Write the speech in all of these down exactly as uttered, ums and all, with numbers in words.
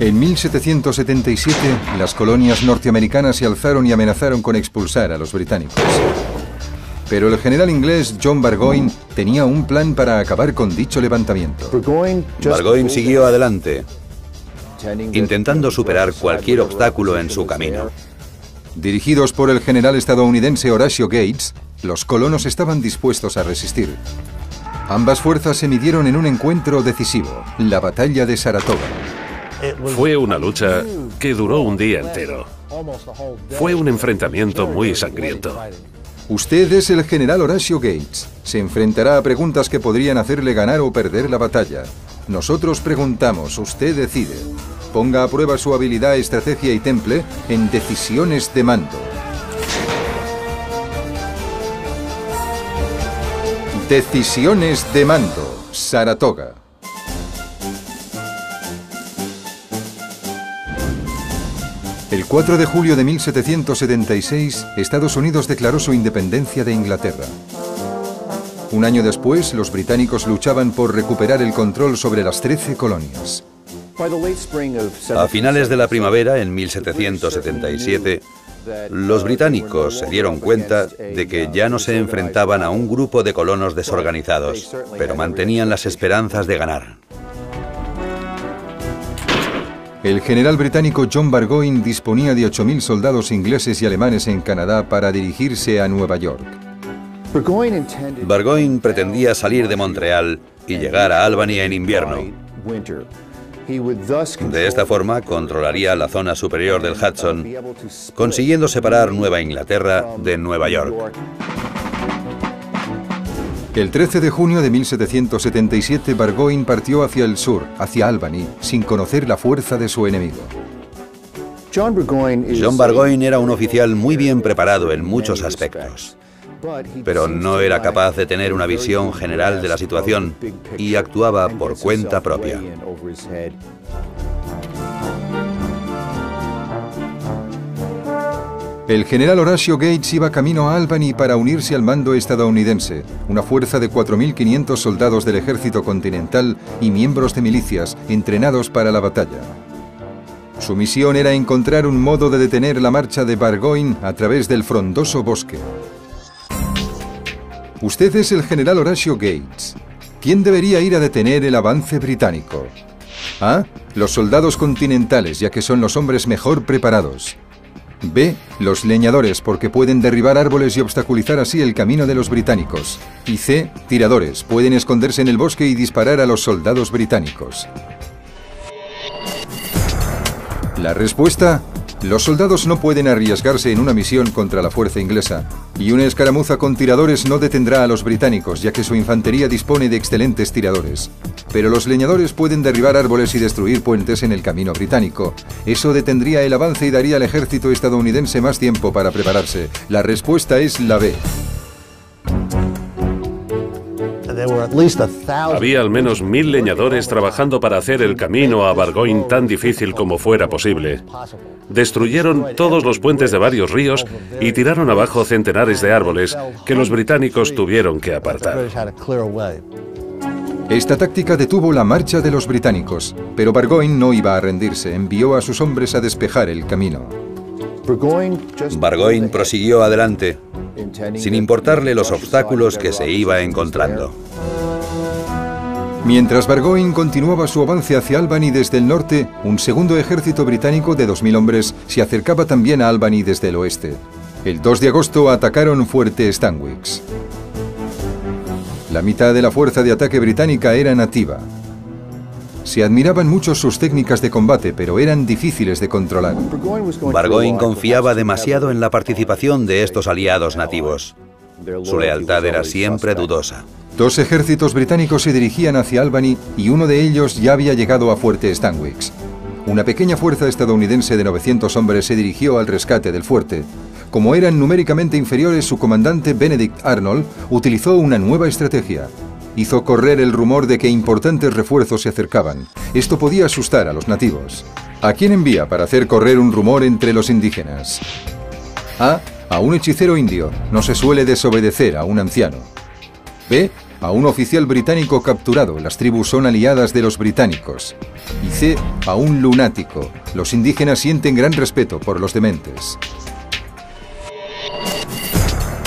En mil setecientos setenta y siete, las colonias norteamericanas se alzaron y amenazaron con expulsar a los británicos. Pero el general inglés John Burgoyne tenía un plan para acabar con dicho levantamiento. Burgoyne siguió adelante, intentando superar cualquier obstáculo en su camino. Dirigidos por el general estadounidense Horatio Gates, los colonos estaban dispuestos a resistir. Ambas fuerzas se midieron en un encuentro decisivo, la batalla de Saratoga. Fue una lucha que duró un día entero. Fue un enfrentamiento muy sangriento. Usted es el general Horatio Gates. Se enfrentará a preguntas que podrían hacerle ganar o perder la batalla. Nosotros preguntamos, usted decide. Ponga a prueba su habilidad, estrategia y temple en decisiones de mando. Decisiones de mando, Saratoga. El cuatro de julio de mil setecientos setenta y seis, Estados Unidos declaró su independencia de Inglaterra. Un año después, los británicos luchaban por recuperar el control sobre las trece colonias. A finales de la primavera, en mil setecientos setenta y siete, los británicos se dieron cuenta de que ya no se enfrentaban a un grupo de colonos desorganizados, pero mantenían las esperanzas de ganar. El general británico John Burgoyne disponía de ocho mil soldados ingleses y alemanes en Canadá para dirigirse a Nueva York. Burgoyne pretendía salir de Montreal y llegar a Albany en invierno. De esta forma controlaría la zona superior del Hudson, consiguiendo separar Nueva Inglaterra de Nueva York. El trece de junio de mil setecientos setenta y siete, Burgoyne partió hacia el sur, hacia Albany, sin conocer la fuerza de su enemigo. John Burgoyne era un oficial muy bien preparado en muchos aspectos, pero no era capaz de tener una visión general de la situación y actuaba por cuenta propia. El general Horatio Gates iba camino a Albany para unirse al mando estadounidense, una fuerza de cuatro mil quinientos soldados del ejército continental y miembros de milicias entrenados para la batalla. Su misión era encontrar un modo de detener la marcha de Burgoyne a través del frondoso bosque. Usted es el general Horatio Gates. ¿Quién debería ir a detener el avance británico? A. Los soldados continentales, ya que son los hombres mejor preparados. B. Los leñadores, porque pueden derribar árboles y obstaculizar así el camino de los británicos. Y C. Tiradores, pueden esconderse en el bosque y disparar a los soldados británicos. La respuesta: los soldados no pueden arriesgarse en una misión contra la fuerza inglesa, y una escaramuza con tiradores no detendrá a los británicos, ya que su infantería dispone de excelentes tiradores. Pero los leñadores pueden derribar árboles y destruir puentes en el camino británico. Eso detendría el avance y daría al ejército estadounidense más tiempo para prepararse. La respuesta es la B. Había al menos mil leñadores trabajando para hacer el camino a Burgoyne tan difícil como fuera posible. Destruyeron todos los puentes de varios ríos y tiraron abajo centenares de árboles que los británicos tuvieron que apartar. Esta táctica detuvo la marcha de los británicos, pero Burgoyne no iba a rendirse, envió a sus hombres a despejar el camino. Burgoyne prosiguió adelante, sin importarle los obstáculos que se iba encontrando. Mientras Burgoyne continuaba su avance hacia Albany desde el norte, un segundo ejército británico de dos mil hombres se acercaba también a Albany desde el oeste. El dos de agosto atacaron Fuerte Stanwix. La mitad de la fuerza de ataque británica era nativa. Se admiraban mucho sus técnicas de combate, pero eran difíciles de controlar. Burgoyne confiaba demasiado en la participación de estos aliados nativos. Su lealtad era siempre dudosa. Dos ejércitos británicos se dirigían hacia Albany y uno de ellos ya había llegado a Fuerte Stanwix. Una pequeña fuerza estadounidense de novecientos hombres se dirigió al rescate del fuerte. Como eran numéricamente inferiores, su comandante Benedict Arnold utilizó una nueva estrategia. Hizo correr el rumor de que importantes refuerzos se acercaban. Esto podía asustar a los nativos. ¿A quién envía para hacer correr un rumor entre los indígenas? A. A un hechicero indio. No se suele desobedecer a un anciano. B. a un oficial británico capturado, las tribus son aliadas de los británicos, y C, a un lunático, los indígenas sienten gran respeto por los dementes.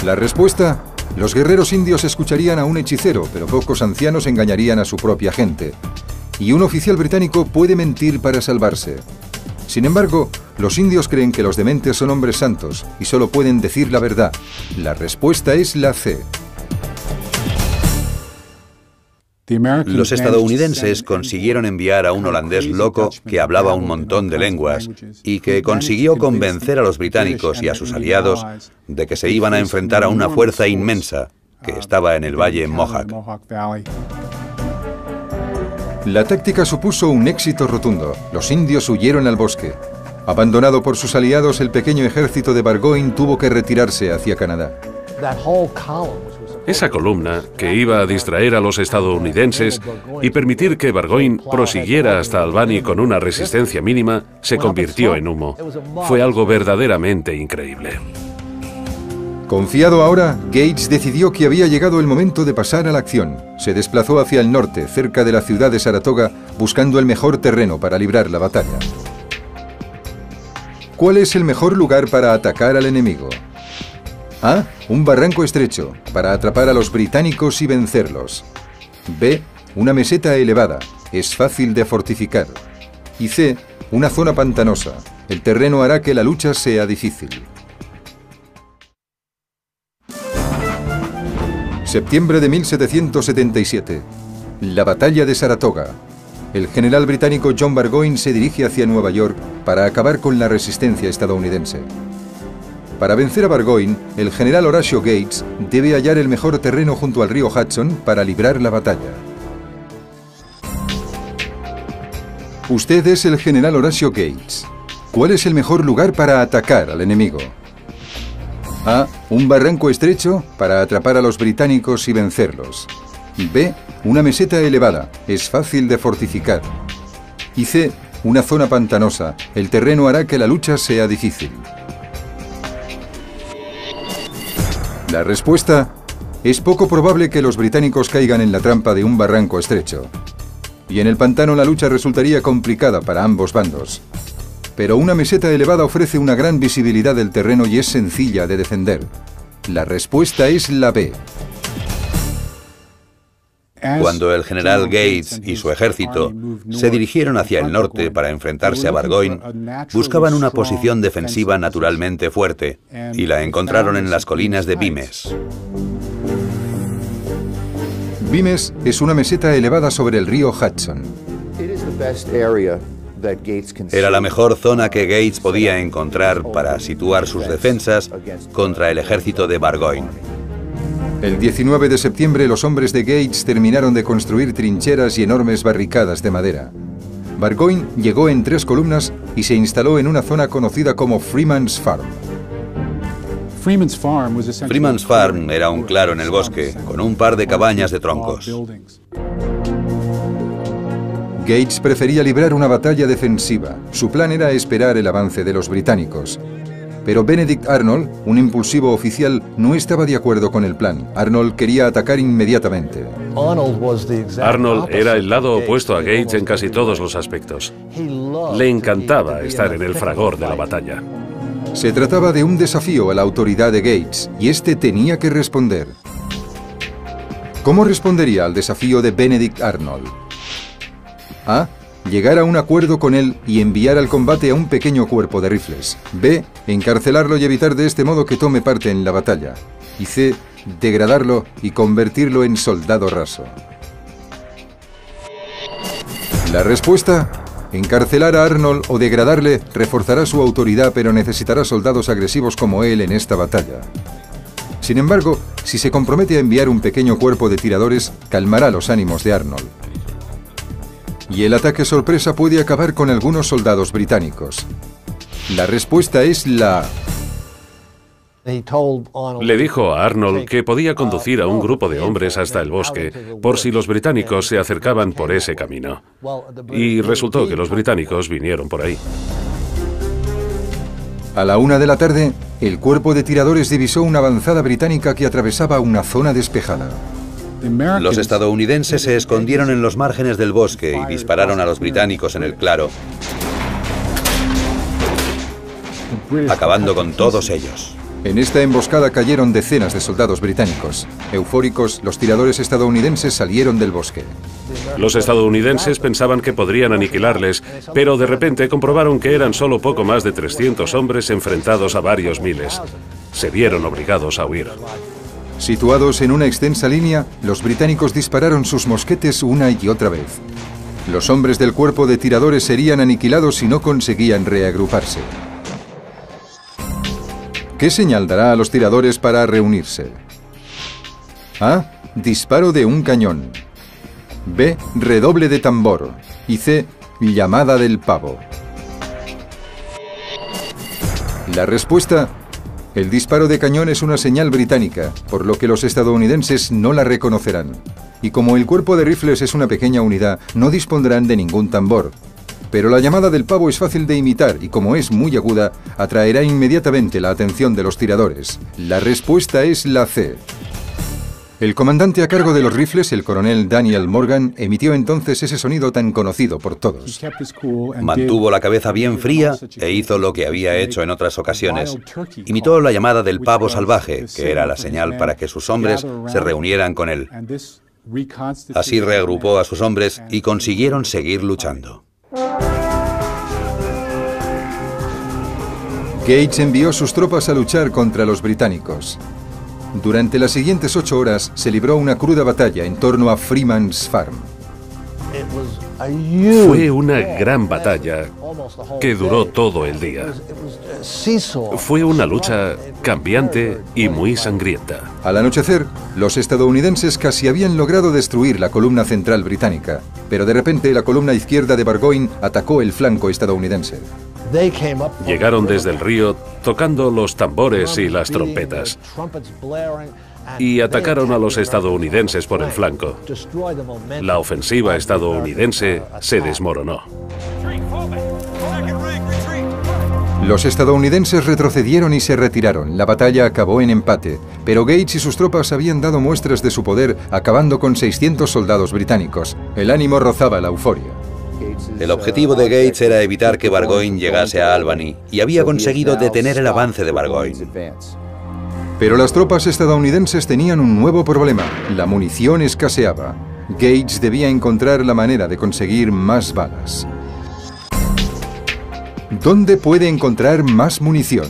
La respuesta, los guerreros indios escucharían a un hechicero, pero pocos ancianos engañarían a su propia gente, y un oficial británico puede mentir para salvarse. Sin embargo, los indios creen que los dementes son hombres santos y solo pueden decir la verdad. La respuesta es la C. Los estadounidenses consiguieron enviar a un holandés loco que hablaba un montón de lenguas y que consiguió convencer a los británicos y a sus aliados de que se iban a enfrentar a una fuerza inmensa que estaba en el valle Mohawk. La táctica supuso un éxito rotundo. Los indios huyeron al bosque. Abandonado por sus aliados, el pequeño ejército de Burgoyne tuvo que retirarse hacia Canadá. Esa columna, que iba a distraer a los estadounidenses y permitir que Burgoyne prosiguiera hasta Albany con una resistencia mínima, se convirtió en humo. Fue algo verdaderamente increíble. Confiado ahora, Gates decidió que había llegado el momento de pasar a la acción. Se desplazó hacia el norte, cerca de la ciudad de Saratoga, buscando el mejor terreno para librar la batalla. ¿Cuál es el mejor lugar para atacar al enemigo? A. Un barranco estrecho, para atrapar a los británicos y vencerlos. B. Una meseta elevada, es fácil de fortificar. Y C. Una zona pantanosa, el terreno hará que la lucha sea difícil. Septiembre de mil setecientos setenta y siete. La batalla de Saratoga. El general británico John Burgoyne se dirige hacia Nueva York para acabar con la resistencia estadounidense. Para vencer a Burgoyne, el general Horatio Gates debe hallar el mejor terreno junto al río Hudson para librar la batalla. Usted es el general Horatio Gates. ¿Cuál es el mejor lugar para atacar al enemigo? A. Un barranco estrecho para atrapar a los británicos y vencerlos. B. Una meseta elevada, es fácil de fortificar. Y C. Una zona pantanosa, el terreno hará que la lucha sea difícil. La respuesta, es poco probable que los británicos caigan en la trampa de un barranco estrecho. Y en el pantano la lucha resultaría complicada para ambos bandos. Pero una meseta elevada ofrece una gran visibilidad del terreno y es sencilla de defender. La respuesta es la B. Cuando el general Gates y su ejército se dirigieron hacia el norte para enfrentarse a Burgoyne, buscaban una posición defensiva naturalmente fuerte y la encontraron en las colinas de Bemis. Bemis es una meseta elevada sobre el río Hudson. Era la mejor zona que Gates podía encontrar para situar sus defensas contra el ejército de Burgoyne. El diecinueve de septiembre los hombres de Gates terminaron de construir trincheras y enormes barricadas de madera. Burgoyne llegó en tres columnas y se instaló en una zona conocida como Freeman's Farm. Freeman's Farm era un claro en el bosque, con un par de cabañas de troncos. Gates prefería librar una batalla defensiva. Su plan era esperar el avance de los británicos. Pero Benedict Arnold, un impulsivo oficial, no estaba de acuerdo con el plan. Arnold quería atacar inmediatamente. Arnold era el lado opuesto a Gates en casi todos los aspectos. Le encantaba estar en el fragor de la batalla. Se trataba de un desafío a la autoridad de Gates, y este tenía que responder. ¿Cómo respondería al desafío de Benedict Arnold? A. Llegar a un acuerdo con él y enviar al combate a un pequeño cuerpo de rifles. B. Encarcelarlo y evitar de este modo que tome parte en la batalla. Y C. Degradarlo y convertirlo en soldado raso. La respuesta, encarcelar a Arnold o degradarle reforzará su autoridad, pero necesitará soldados agresivos como él en esta batalla. Sin embargo, si se compromete a enviar un pequeño cuerpo de tiradores, calmará los ánimos de Arnold. Y el ataque sorpresa puede acabar con algunos soldados británicos. La respuesta es la A. Le dijo a Arnold que podía conducir a un grupo de hombres hasta el bosque por si los británicos se acercaban por ese camino. Y resultó que los británicos vinieron por ahí. A la una de la tarde, el cuerpo de tiradores divisó una avanzada británica que atravesaba una zona despejada. Los estadounidenses se escondieron en los márgenes del bosque y dispararon a los británicos en el claro, acabando con todos ellos. En esta emboscada cayeron decenas de soldados británicos. Eufóricos, los tiradores estadounidenses salieron del bosque. Los estadounidenses pensaban que podrían aniquilarles, pero de repente comprobaron que eran solo poco más de trescientos hombres enfrentados a varios miles. Se vieron obligados a huir. Situados en una extensa línea, los británicos dispararon sus mosquetes una y otra vez. Los hombres del cuerpo de tiradores serían aniquilados si no conseguían reagruparse. ¿Qué señal dará a los tiradores para reunirse? A. Disparo de un cañón. B. Redoble de tambor. Y C. Llamada del pavo. La respuesta: el disparo de cañón es una señal británica, por lo que los estadounidenses no la reconocerán. Y como el cuerpo de rifles es una pequeña unidad, no dispondrán de ningún tambor. Pero la llamada del pavo es fácil de imitar y, como es muy aguda, atraerá inmediatamente la atención de los tiradores. La respuesta es la C. El comandante a cargo de los rifles, el coronel Daniel Morgan, emitió entonces ese sonido tan conocido por todos. Mantuvo la cabeza bien fría e hizo lo que había hecho en otras ocasiones. Imitó la llamada del pavo salvaje, que era la señal para que sus hombres se reunieran con él. Así reagrupó a sus hombres y consiguieron seguir luchando. Gates envió sus tropas a luchar contra los británicos. Durante las siguientes ocho horas se libró una cruda batalla en torno a Freeman's Farm. Fue una gran batalla que duró todo el día. Fue una lucha cambiante y muy sangrienta. Al anochecer, los estadounidenses casi habían logrado destruir la columna central británica, pero de repente la columna izquierda de Burgoyne atacó el flanco estadounidense. Llegaron desde el río tocando los tambores y las trompetas y atacaron a los estadounidenses por el flanco. La ofensiva estadounidense se desmoronó. Los estadounidenses retrocedieron y se retiraron. La batalla acabó en empate, pero Gates y sus tropas habían dado muestras de su poder, acabando con seiscientos soldados británicos. El ánimo rozaba la euforia. El objetivo de Gates era evitar que Burgoyne llegase a Albany, y había conseguido detener el avance de Burgoyne. Pero las tropas estadounidenses tenían un nuevo problema: la munición escaseaba. Gates debía encontrar la manera de conseguir más balas. ¿Dónde puede encontrar más munición?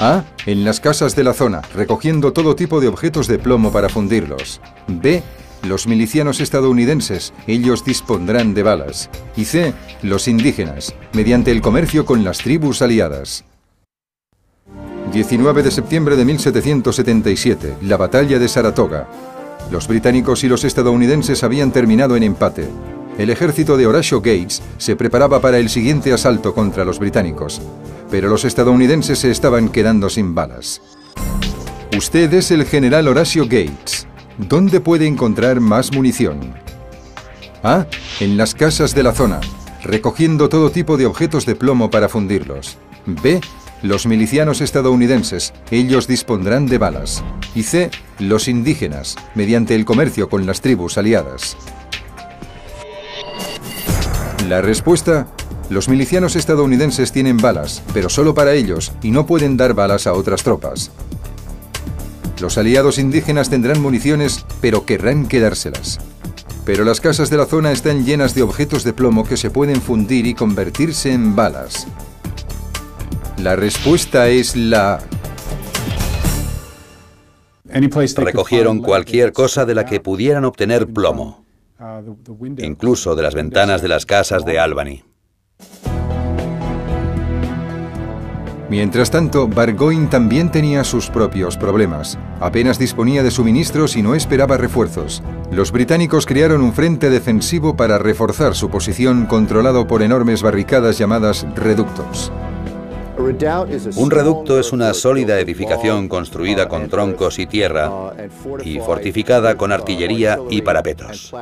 A. En las casas de la zona, recogiendo todo tipo de objetos de plomo para fundirlos. B. Los milicianos estadounidenses, ellos dispondrán de balas. Y C. Los indígenas, mediante el comercio con las tribus aliadas. diecinueve de septiembre de mil setecientos setenta y siete, la batalla de Saratoga. Los británicos y los estadounidenses habían terminado en empate. El ejército de Horatio Gates se preparaba para el siguiente asalto contra los británicos, pero los estadounidenses se estaban quedando sin balas. Usted es el general Horatio Gates. ¿Dónde puede encontrar más munición? A. En las casas de la zona, recogiendo todo tipo de objetos de plomo para fundirlos. B. Los milicianos estadounidenses, ellos dispondrán de balas. Y C. Los indígenas, mediante el comercio con las tribus aliadas. La respuesta: los milicianos estadounidenses tienen balas, pero solo para ellos, y no pueden dar balas a otras tropas. Los aliados indígenas tendrán municiones, pero querrán quedárselas. Pero las casas de la zona están llenas de objetos de plomo que se pueden fundir y convertirse en balas. La respuesta es la A. Recogieron cualquier cosa de la que pudieran obtener plomo, incluso de las ventanas de las casas de Albany. Mientras tanto, Burgoyne también tenía sus propios problemas. Apenas disponía de suministros y no esperaba refuerzos. Los británicos crearon un frente defensivo para reforzar su posición, controlado por enormes barricadas llamadas reductos. Un reducto es una sólida edificación construida con troncos y tierra y fortificada con artillería y parapetos.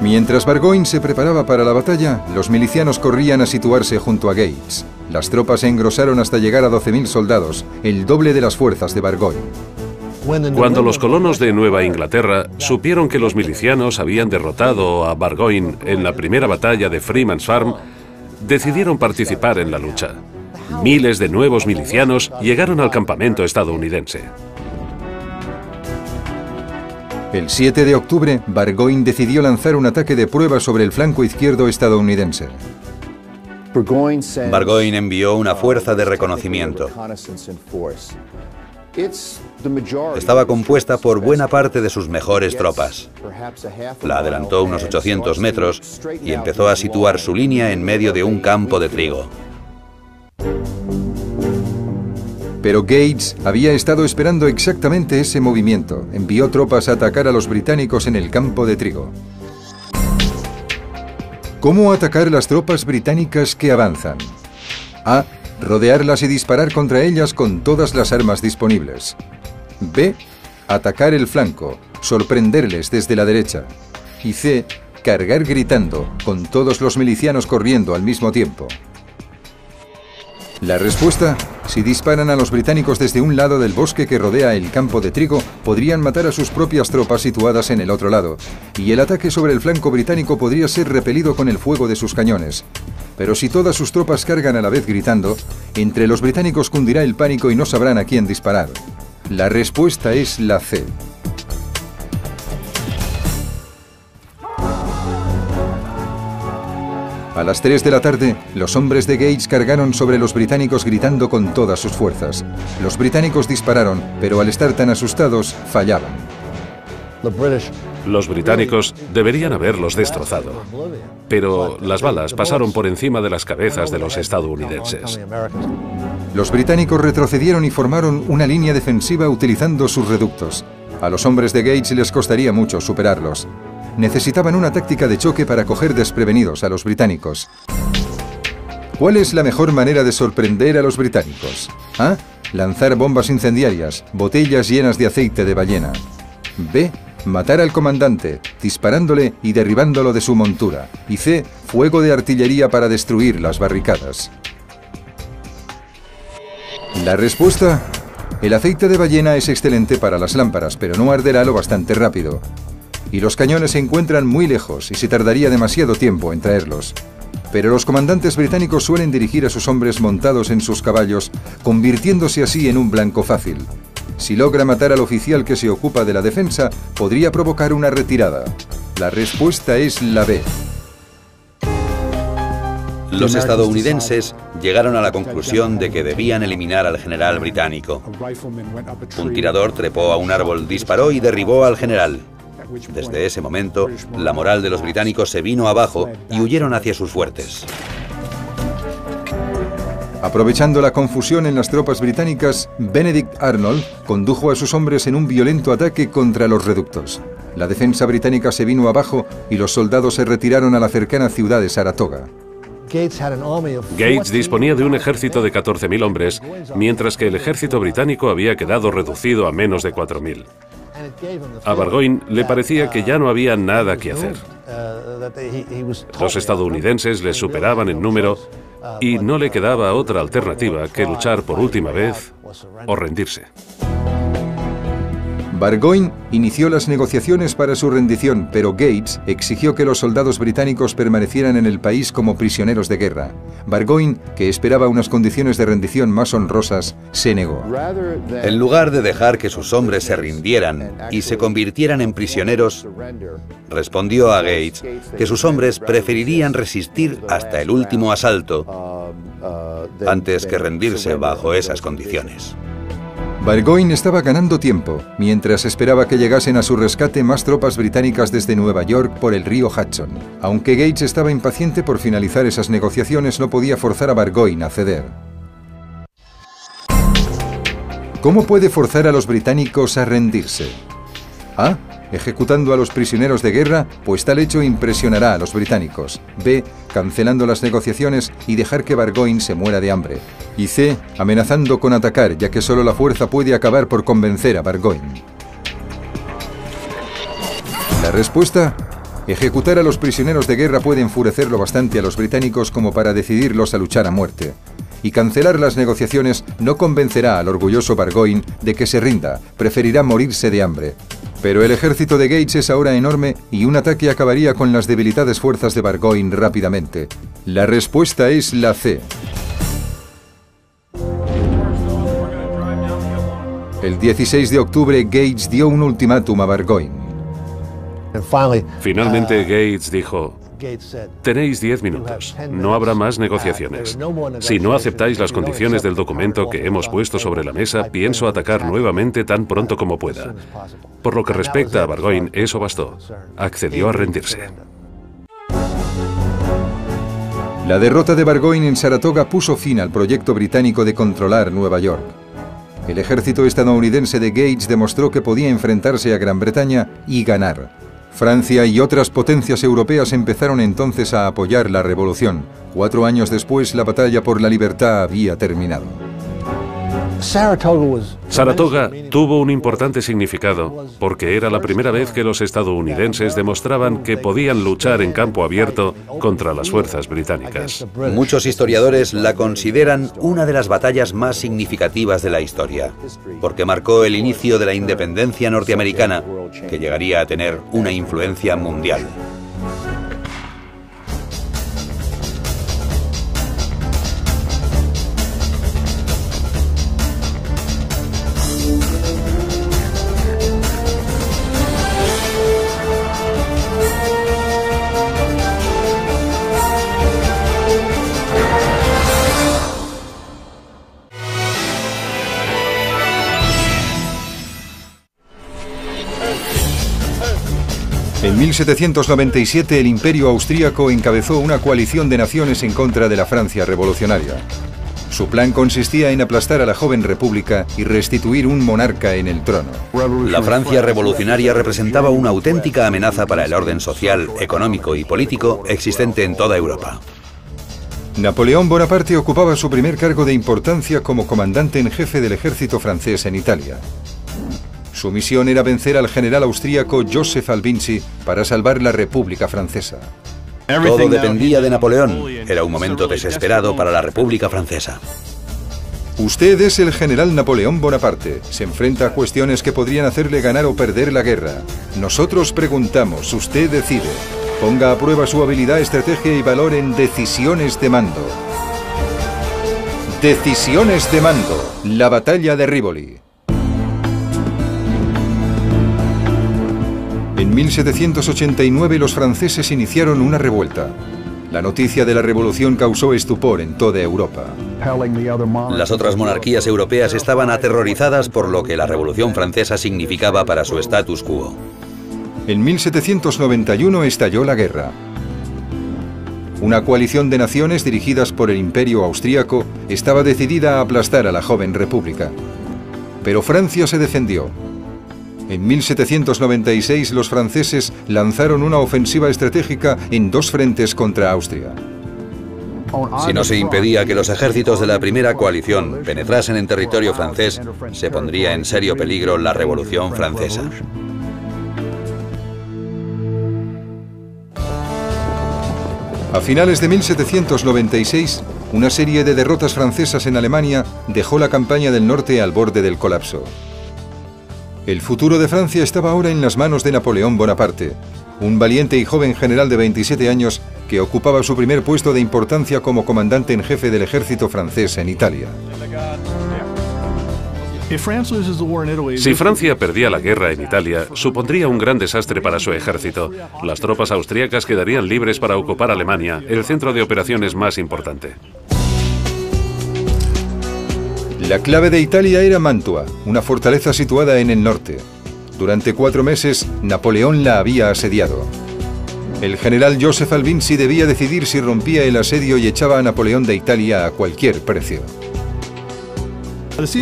Mientras Burgoyne se preparaba para la batalla, los milicianos corrían a situarse junto a Gates. Las tropas se engrosaron hasta llegar a doce mil soldados, el doble de las fuerzas de Burgoyne. Cuando los colonos de Nueva Inglaterra supieron que los milicianos habían derrotado a Burgoyne en la primera batalla de Freeman's Farm, decidieron participar en la lucha. Miles de nuevos milicianos llegaron al campamento estadounidense. El siete de octubre, Burgoyne decidió lanzar un ataque de prueba sobre el flanco izquierdo estadounidense. Burgoyne envió una fuerza de reconocimiento. Estaba compuesta por buena parte de sus mejores tropas. La adelantó unos ochocientos metros y empezó a situar su línea en medio de un campo de trigo. Pero Gates había estado esperando exactamente ese movimiento. Envió tropas a atacar a los británicos en el campo de trigo. ¿Cómo atacar las tropas británicas que avanzan? A. Rodearlas y disparar contra ellas con todas las armas disponibles. B. Atacar el flanco, sorprenderles desde la derecha. Y C. Cargar gritando, con todos los milicianos corriendo al mismo tiempo. La respuesta, si disparan a los británicos desde un lado del bosque que rodea el campo de trigo, podrían matar a sus propias tropas situadas en el otro lado, y el ataque sobre el flanco británico podría ser repelido con el fuego de sus cañones. Pero si todas sus tropas cargan a la vez gritando, entre los británicos cundirá el pánico y no sabrán a quién disparar. La respuesta es la C. A las tres de la tarde, los hombres de Gates cargaron sobre los británicos gritando con todas sus fuerzas. Los británicos dispararon, pero al estar tan asustados, fallaban. Los británicos deberían haberlos destrozado, pero las balas pasaron por encima de las cabezas de los estadounidenses. Los británicos retrocedieron y formaron una línea defensiva utilizando sus reductos. A los hombres de Gates les costaría mucho superarlos. Necesitaban una táctica de choque para coger desprevenidos a los británicos. ¿Cuál es la mejor manera de sorprender a los británicos? A. Lanzar bombas incendiarias, botellas llenas de aceite de ballena. B. Matar al comandante, disparándole y derribándolo de su montura. Y C. Fuego de artillería para destruir las barricadas. La respuesta: el aceite de ballena es excelente para las lámparas, pero no arderá lo bastante rápido. Y los cañones se encuentran muy lejos y se tardaría demasiado tiempo en traerlos. Pero los comandantes británicos suelen dirigir a sus hombres montados en sus caballos, convirtiéndose así en un blanco fácil. Si logra matar al oficial que se ocupa de la defensa, podría provocar una retirada. La respuesta es la B. Los estadounidenses llegaron a la conclusión de que debían eliminar al general británico. Un tirador trepó a un árbol, disparó y derribó al general. Desde ese momento, la moral de los británicos se vino abajo y huyeron hacia sus fuertes. Aprovechando la confusión en las tropas británicas, Benedict Arnold condujo a sus hombres en un violento ataque contra los reductos. La defensa británica se vino abajo y los soldados se retiraron a la cercana ciudad de Saratoga. Gates disponía de un ejército de catorce mil hombres, mientras que el ejército británico había quedado reducido a menos de cuatro mil. A Burgoyne le parecía que ya no había nada que hacer. Los estadounidenses les superaban en número y no le quedaba otra alternativa que luchar por última vez o rendirse. Burgoyne inició las negociaciones para su rendición, pero Gates exigió que los soldados británicos permanecieran en el país como prisioneros de guerra. Burgoyne, que esperaba unas condiciones de rendición más honrosas, se negó. En lugar de dejar que sus hombres se rindieran y se convirtieran en prisioneros, respondió a Gates que sus hombres preferirían resistir hasta el último asalto antes que rendirse bajo esas condiciones. Burgoyne estaba ganando tiempo, mientras esperaba que llegasen a su rescate más tropas británicas desde Nueva York por el río Hudson. Aunque Gates estaba impaciente por finalizar esas negociaciones, no podía forzar a Burgoyne a ceder. ¿Cómo puede forzar a los británicos a rendirse? A. Ejecutando a los prisioneros de guerra, pues tal hecho impresionará a los británicos. B. Cancelando las negociaciones y dejar que Burgoyne se muera de hambre. Y C. Amenazando con atacar, ya que solo la fuerza puede acabar por convencer a Burgoyne. La respuesta: ejecutar a los prisioneros de guerra puede enfurecerlo bastante a los británicos como para decidirlos a luchar a muerte. y cancelar las negociaciones no convencerá al orgulloso Burgoyne de que se rinda, preferirá morirse de hambre. Pero el ejército de Gates es ahora enorme y un ataque acabaría con las debilitadas fuerzas de Burgoyne rápidamente. La respuesta es la C. El dieciséis de octubre, Gates dio un ultimátum a Burgoyne. Finalmente, Gates dijo: tenéis diez minutos, no habrá más negociaciones. Si no aceptáis las condiciones del documento que hemos puesto sobre la mesa, pienso atacar nuevamente tan pronto como pueda. Por lo que respecta a Burgoyne, eso bastó. Accedió a rendirse. La derrota de Burgoyne en Saratoga puso fin al proyecto británico de controlar Nueva York. El ejército estadounidense de Gates demostró que podía enfrentarse a Gran Bretaña y ganar. Francia y otras potencias europeas empezaron entonces a apoyar la revolución. Cuatro años después, la batalla por la libertad había terminado. Saratoga tuvo un importante significado porque era la primera vez que los estadounidenses demostraban que podían luchar en campo abierto contra las fuerzas británicas. Muchos historiadores la consideran una de las batallas más significativas de la historia, porque marcó el inicio de la independencia norteamericana, que llegaría a tener una influencia mundial. En mil setecientos noventa y siete, el Imperio Austriaco encabezó una coalición de naciones en contra de la Francia revolucionaria. Su plan consistía en aplastar a la joven república y restituir un monarca en el trono. La Francia revolucionaria representaba una auténtica amenaza para el orden social, económico y político existente en toda Europa. Napoleón Bonaparte ocupaba su primer cargo de importancia como comandante en jefe del ejército francés en Italia. Su misión era vencer al general austríaco Josef Alvinczi para salvar la República Francesa. Todo dependía de Napoleón. Era un momento desesperado para la República Francesa. Usted es el general Napoleón Bonaparte. Se enfrenta a cuestiones que podrían hacerle ganar o perder la guerra. Nosotros preguntamos, usted decide. Ponga a prueba su habilidad, estrategia y valor en Decisiones de Mando. Decisiones de Mando. La batalla de Rivoli. En mil setecientos ochenta y nueve, los franceses iniciaron una revuelta. La noticia de la revolución causó estupor en toda Europa. Las otras monarquías europeas estaban aterrorizadas por lo que la revolución francesa significaba para su status quo. En mil setecientos noventa y uno estalló la guerra. Una coalición de naciones dirigidas por el Imperio Austriaco estaba decidida a aplastar a la joven república. Pero Francia se defendió. En mil setecientos noventa y seis, los franceses lanzaron una ofensiva estratégica en dos frentes contra Austria. Si no se impedía que los ejércitos de la primera coalición penetrasen en territorio francés, se pondría en serio peligro la Revolución Francesa. A finales de mil setecientos noventa y seis, una serie de derrotas francesas en Alemania dejó la campaña del norte al borde del colapso. El futuro de Francia estaba ahora en las manos de Napoleón Bonaparte, un valiente y joven general de veintisiete años que ocupaba su primer puesto de importancia como comandante en jefe del ejército francés en Italia. Si Francia perdía la guerra en Italia, supondría un gran desastre para su ejército. Las tropas austríacas quedarían libres para ocupar Alemania, el centro de operaciones más importante. La clave de Italia era Mantua, una fortaleza situada en el norte. Durante cuatro meses, Napoleón la había asediado. El general Josef Alvinczi debía decidir si rompía el asedio y echaba a Napoleón de Italia a cualquier precio.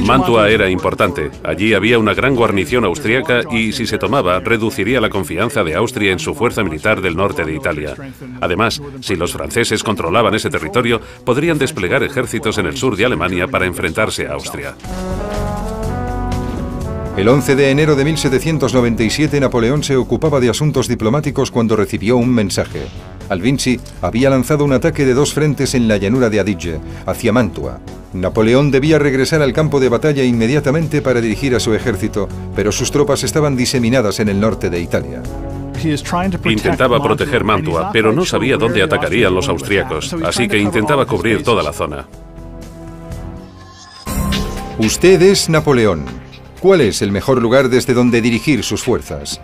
Mantua era importante. Allí había una gran guarnición austriaca y, si se tomaba, reduciría la confianza de Austria en su fuerza militar del norte de Italia. Además, si los franceses controlaban ese territorio, podrían desplegar ejércitos en el sur de Alemania para enfrentarse a Austria. El once de enero de mil setecientos noventa y siete, Napoleón se ocupaba de asuntos diplomáticos cuando recibió un mensaje. Alvinczi había lanzado un ataque de dos frentes en la llanura de Adige, hacia Mantua. Napoleón debía regresar al campo de batalla inmediatamente para dirigir a su ejército, pero sus tropas estaban diseminadas en el norte de Italia. Intentaba proteger Mantua, pero no sabía dónde atacarían los austriacos, así que intentaba cubrir toda la zona. Usted es Napoleón. ¿Cuál es el mejor lugar desde donde dirigir sus fuerzas?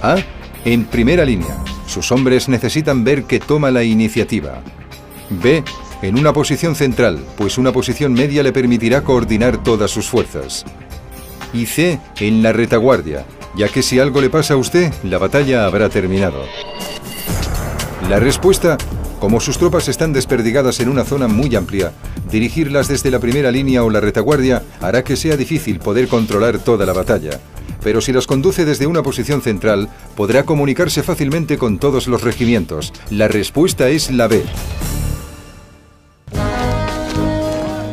A. En primera línea. Sus hombres necesitan ver que toma la iniciativa. B. En una posición central, pues una posición media le permitirá coordinar todas sus fuerzas. Y C. En la retaguardia, ya que si algo le pasa a usted, la batalla habrá terminado. La respuesta, como sus tropas están desperdigadas en una zona muy amplia, dirigirlas desde la primera línea o la retaguardia hará que sea difícil poder controlar toda la batalla. Pero si las conduce desde una posición central, podrá comunicarse fácilmente con todos los regimientos. La respuesta es la B.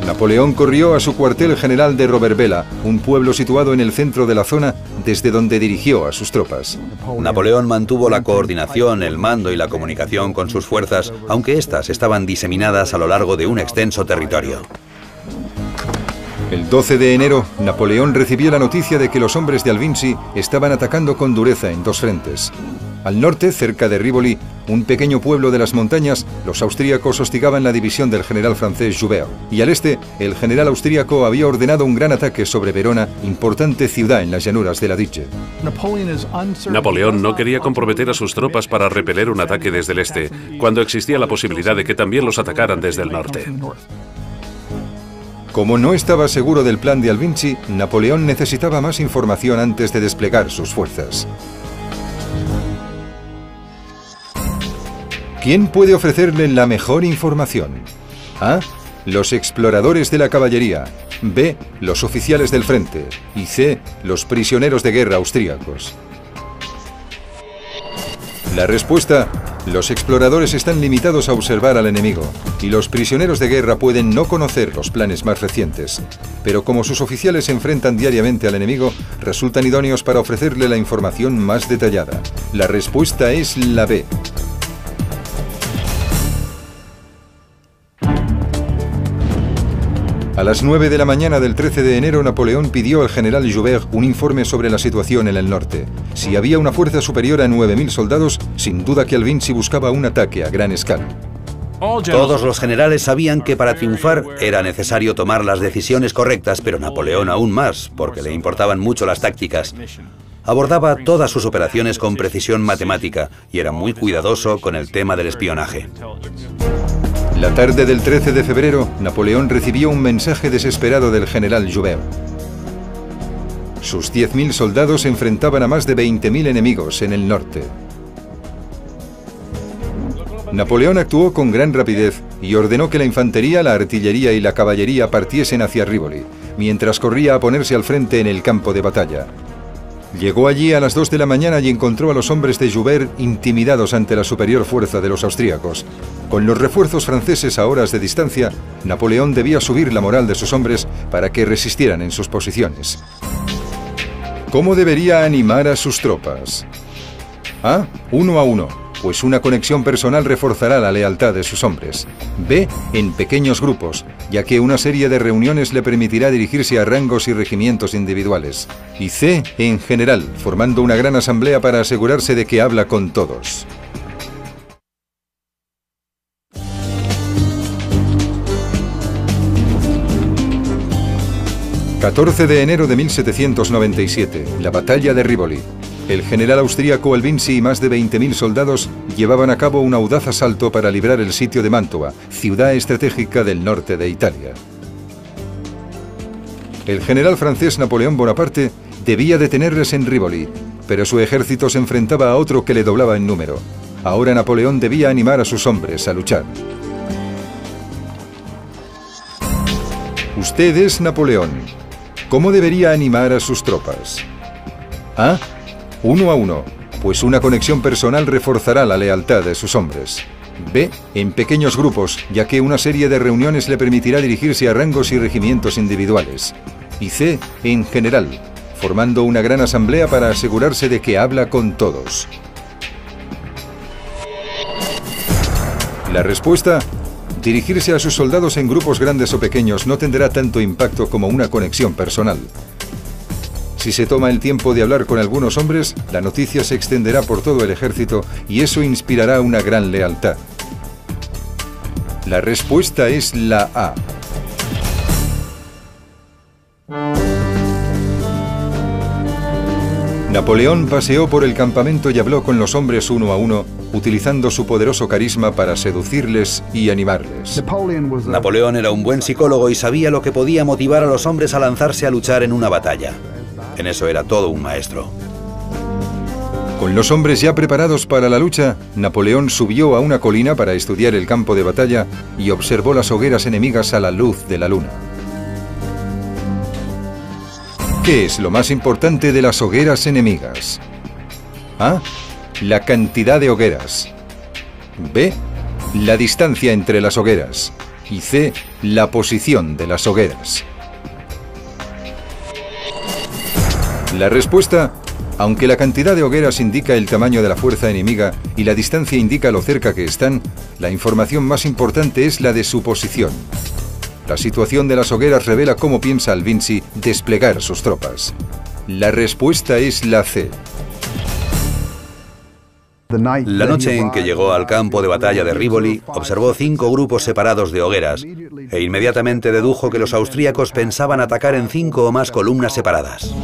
Napoleón corrió a su cuartel general de Robervela, un pueblo situado en el centro de la zona, desde donde dirigió a sus tropas. Napoleón mantuvo la coordinación, el mando y la comunicación con sus fuerzas, aunque éstas estaban diseminadas a lo largo de un extenso territorio. El doce de enero, Napoleón recibió la noticia de que los hombres de Alvinczi estaban atacando con dureza en dos frentes. Al norte, cerca de Rivoli, un pequeño pueblo de las montañas, los austríacos hostigaban la división del general francés Joubert. Y al este, el general austríaco había ordenado un gran ataque sobre Verona, importante ciudad en las llanuras de la Adige. Napoleón no quería comprometer a sus tropas para repeler un ataque desde el este, cuando existía la posibilidad de que también los atacaran desde el norte. Como no estaba seguro del plan de Alvinczi, Napoleón necesitaba más información antes de desplegar sus fuerzas. ¿Quién puede ofrecerle la mejor información? A. Los exploradores de la caballería. B. Los oficiales del frente. Y C. Los prisioneros de guerra austríacos. La respuesta: los exploradores están limitados a observar al enemigo, y los prisioneros de guerra pueden no conocer los planes más recientes. Pero como sus oficiales se enfrentan diariamente al enemigo, resultan idóneos para ofrecerle la información más detallada. La respuesta es la B. A las nueve de la mañana del trece de enero, Napoleón pidió al general Joubert un informe sobre la situación en el norte. Si había una fuerza superior a nueve mil soldados, sin duda que Alvinczi buscaba un ataque a gran escala. Todos los generales sabían que para triunfar era necesario tomar las decisiones correctas, pero Napoleón aún más, porque le importaban mucho las tácticas. Abordaba todas sus operaciones con precisión matemática y era muy cuidadoso con el tema del espionaje. La tarde del trece de febrero, Napoleón recibió un mensaje desesperado del general Joubert. Sus diez mil soldados enfrentaban a más de veinte mil enemigos en el norte. Napoleón actuó con gran rapidez y ordenó que la infantería, la artillería y la caballería partiesen hacia Rivoli, mientras corría a ponerse al frente en el campo de batalla. Llegó allí a las dos de la mañana y encontró a los hombres de Joubert intimidados ante la superior fuerza de los austríacos. Con los refuerzos franceses a horas de distancia, Napoleón debía subir la moral de sus hombres para que resistieran en sus posiciones. ¿Cómo debería animar a sus tropas? A. Uno a uno, pues una conexión personal reforzará la lealtad de sus hombres. B. En pequeños grupos, ya que una serie de reuniones le permitirá dirigirse a rangos y regimientos individuales. Y C. En general, formando una gran asamblea para asegurarse de que habla con todos. catorce de enero de mil setecientos noventa y siete, la batalla de Rivoli. El general austríaco Alvinczi y más de veinte mil soldados llevaban a cabo un audaz asalto para librar el sitio de Mantua, ciudad estratégica del norte de Italia. El general francés Napoleón Bonaparte debía detenerles en Rivoli, pero su ejército se enfrentaba a otro que le doblaba en número. Ahora Napoleón debía animar a sus hombres a luchar. Usted es Napoleón. ¿Cómo debería animar a sus tropas? A. Uno a uno, pues una conexión personal reforzará la lealtad de sus hombres. B. En pequeños grupos, ya que una serie de reuniones le permitirá dirigirse a rangos y regimientos individuales. Y C. En general, formando una gran asamblea para asegurarse de que habla con todos. La respuesta: dirigirse a sus soldados en grupos grandes o pequeños no tendrá tanto impacto como una conexión personal. Si se toma el tiempo de hablar con algunos hombres, la noticia se extenderá por todo el ejército y eso inspirará una gran lealtad. La respuesta es la A. Napoleón paseó por el campamento y habló con los hombres uno a uno, utilizando su poderoso carisma para seducirles y animarles. Napoleón era un buen psicólogo y sabía lo que podía motivar a los hombres a lanzarse a luchar en una batalla. En eso era todo un maestro. Con los hombres ya preparados para la lucha, Napoleón subió a una colina para estudiar el campo de batalla y observó las hogueras enemigas a la luz de la luna. ¿Qué es lo más importante de las hogueras enemigas? A. La cantidad de hogueras. B. La distancia entre las hogueras. Y C. La posición de las hogueras. La respuesta: aunque la cantidad de hogueras indica el tamaño de la fuerza enemiga y la distancia indica lo cerca que están, la información más importante es la de su posición. La situación de las hogueras revela cómo piensa Alvinczi desplegar sus tropas. La respuesta es la C. La noche en que llegó al campo de batalla de Rivoli, observó cinco grupos separados de hogueras e inmediatamente dedujo que los austríacos pensaban atacar en cinco o más columnas separadas.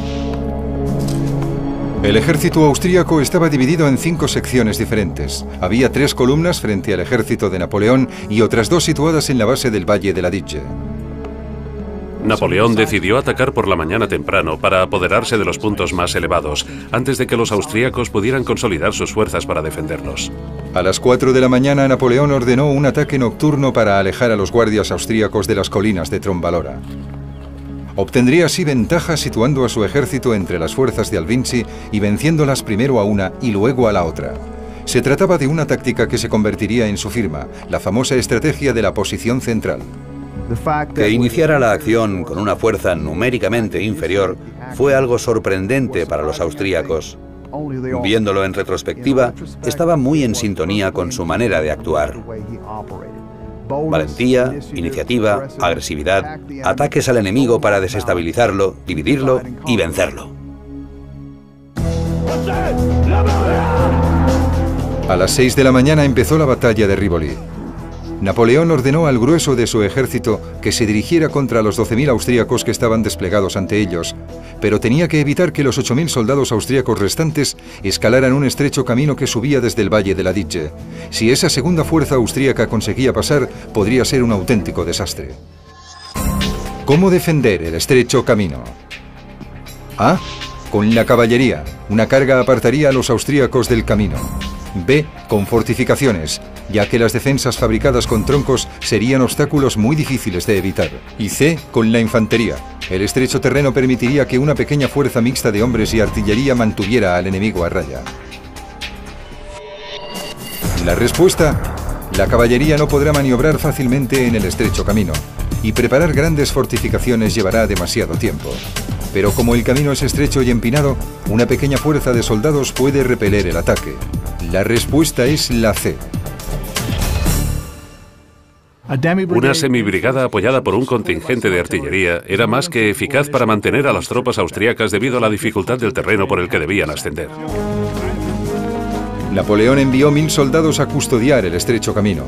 El ejército austríaco estaba dividido en cinco secciones diferentes. Había tres columnas frente al ejército de Napoleón y otras dos situadas en la base del Valle del Adige. Napoleón decidió atacar por la mañana temprano para apoderarse de los puntos más elevados, antes de que los austríacos pudieran consolidar sus fuerzas para defenderlos. A las cuatro de la mañana, Napoleón ordenó un ataque nocturno para alejar a los guardias austríacos de las colinas de Trombalora. Obtendría así ventaja situando a su ejército entre las fuerzas de Alvinczi y venciéndolas primero a una y luego a la otra. Se trataba de una táctica que se convertiría en su firma, la famosa estrategia de la posición central. Que iniciara la acción con una fuerza numéricamente inferior fue algo sorprendente para los austríacos. Viéndolo en retrospectiva, estaba muy en sintonía con su manera de actuar. Valentía, iniciativa, agresividad, ataques al enemigo para desestabilizarlo, dividirlo y vencerlo. A las seis de la mañana empezó la batalla de Rivoli. Napoleón ordenó al grueso de su ejército que se dirigiera contra los doce mil austríacos que estaban desplegados ante ellos, pero tenía que evitar que los ocho mil soldados austríacos restantes escalaran un estrecho camino que subía desde el Valle de la Adige. Si esa segunda fuerza austríaca conseguía pasar, podría ser un auténtico desastre. ¿Cómo defender el estrecho camino? A. Con la caballería. Una carga apartaría a los austríacos del camino. B. Con fortificaciones, ya que las defensas fabricadas con troncos serían obstáculos muy difíciles de evitar. Y C. Con la infantería. El estrecho terreno permitiría que una pequeña fuerza mixta de hombres y artillería mantuviera al enemigo a raya. La respuesta: la caballería no podrá maniobrar fácilmente en el estrecho camino, y preparar grandes fortificaciones llevará demasiado tiempo. Pero como el camino es estrecho y empinado, una pequeña fuerza de soldados puede repeler el ataque. La respuesta es la C. Una semibrigada apoyada por un contingente de artillería era más que eficaz para mantener a las tropas austríacas debido a la dificultad del terreno por el que debían ascender. Napoleón envió mil soldados a custodiar el estrecho camino.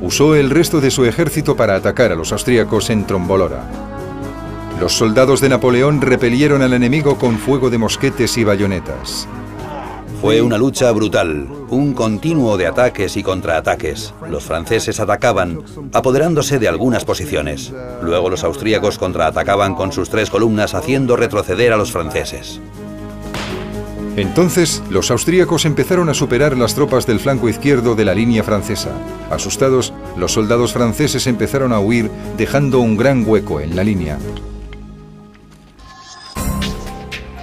Usó el resto de su ejército para atacar a los austríacos en Trombolora. Los soldados de Napoleón repelieron al enemigo con fuego de mosquetes y bayonetas. Fue una lucha brutal, un continuo de ataques y contraataques. Los franceses atacaban, apoderándose de algunas posiciones. Luego los austríacos contraatacaban con sus tres columnas, haciendo retroceder a los franceses. Entonces, los austríacos empezaron a superar las tropas del flanco izquierdo de la línea francesa. Asustados, los soldados franceses empezaron a huir, dejando un gran hueco en la línea.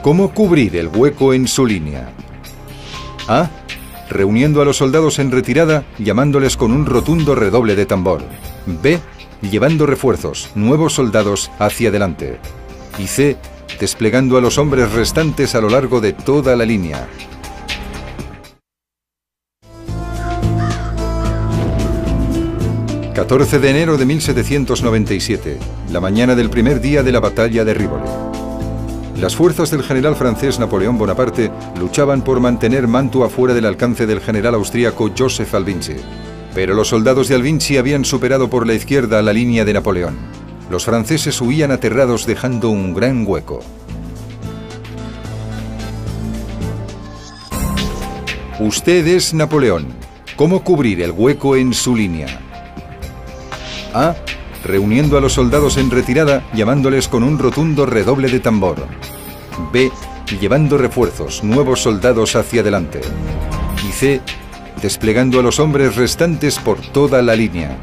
¿Cómo cubrir el hueco en su línea? A. Reuniendo a los soldados en retirada, llamándoles con un rotundo redoble de tambor. B. Llevando refuerzos, nuevos soldados, hacia adelante. Y C. Desplegando a los hombres restantes a lo largo de toda la línea. catorce de enero de mil setecientos noventa y siete, la mañana del primer día de la batalla de Rivoli. Las fuerzas del general francés Napoleón Bonaparte luchaban por mantener Mantua fuera del alcance del general austríaco Josef Alvinczi. Pero los soldados de Alvinczi habían superado por la izquierda a la línea de Napoleón. Los franceses huían aterrados dejando un gran hueco. Usted es Napoleón. ¿Cómo cubrir el hueco en su línea? A. Reuniendo a los soldados en retirada, llamándoles con un rotundo redoble de tambor. B. Llevando refuerzos, nuevos soldados hacia adelante. Y C. Desplegando a los hombres restantes por toda la línea.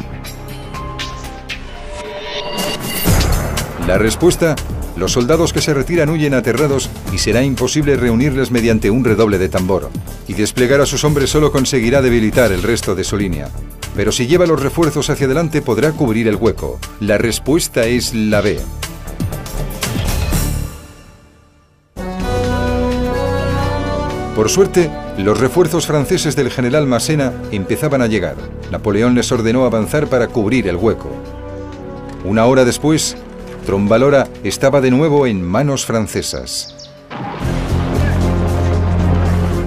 La respuesta: los soldados que se retiran huyen aterrados y será imposible reunirles mediante un redoble de tambor. Y desplegar a sus hombres solo conseguirá debilitar el resto de su línea. Pero si lleva los refuerzos hacia adelante podrá cubrir el hueco. La respuesta es la B. Por suerte, los refuerzos franceses del general Massena empezaban a llegar. Napoleón les ordenó avanzar para cubrir el hueco. Una hora después, Trombalora estaba de nuevo en manos francesas.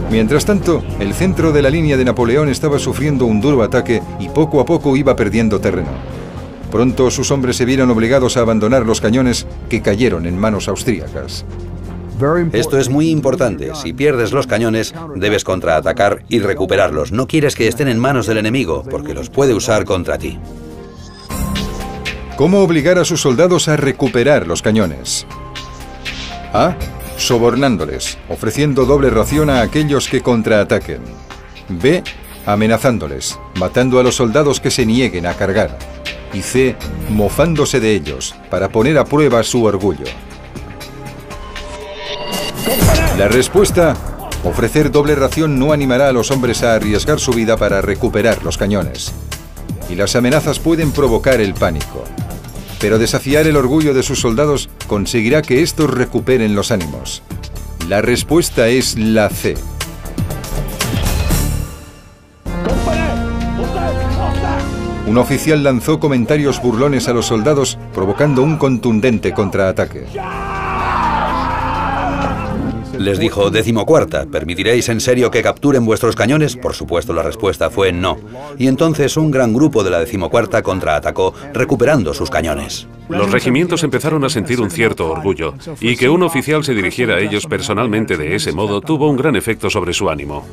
Mientras tanto, el centro de la línea de Napoleón estaba sufriendo un duro ataque y poco a poco iba perdiendo terreno. Pronto sus hombres se vieron obligados a abandonar los cañones, que cayeron en manos austríacas. Esto es muy importante. Si pierdes los cañones, debes contraatacar y recuperarlos. No quieres que estén en manos del enemigo, porque los puede usar contra ti. ¿Cómo obligar a sus soldados a recuperar los cañones? A. Sobornándoles, ofreciendo doble ración a aquellos que contraataquen. B. Amenazándoles, matando a los soldados que se nieguen a cargar. Y C. Mofándose de ellos, para poner a prueba su orgullo. La respuesta: ofrecer doble ración no animará a los hombres a arriesgar su vida para recuperar los cañones. Y las amenazas pueden provocar el pánico. Pero desafiar el orgullo de sus soldados conseguirá que estos recuperen los ánimos. La respuesta es la C. Un oficial lanzó comentarios burlones a los soldados, provocando un contundente contraataque. Les dijo: decimocuarta, ¿permitiréis en serio que capturen vuestros cañones? Por supuesto, la respuesta fue no. Y entonces un gran grupo de la decimocuarta contraatacó, recuperando sus cañones. Los regimientos empezaron a sentir un cierto orgullo, y que un oficial se dirigiera a ellos personalmente de ese modo tuvo un gran efecto sobre su ánimo.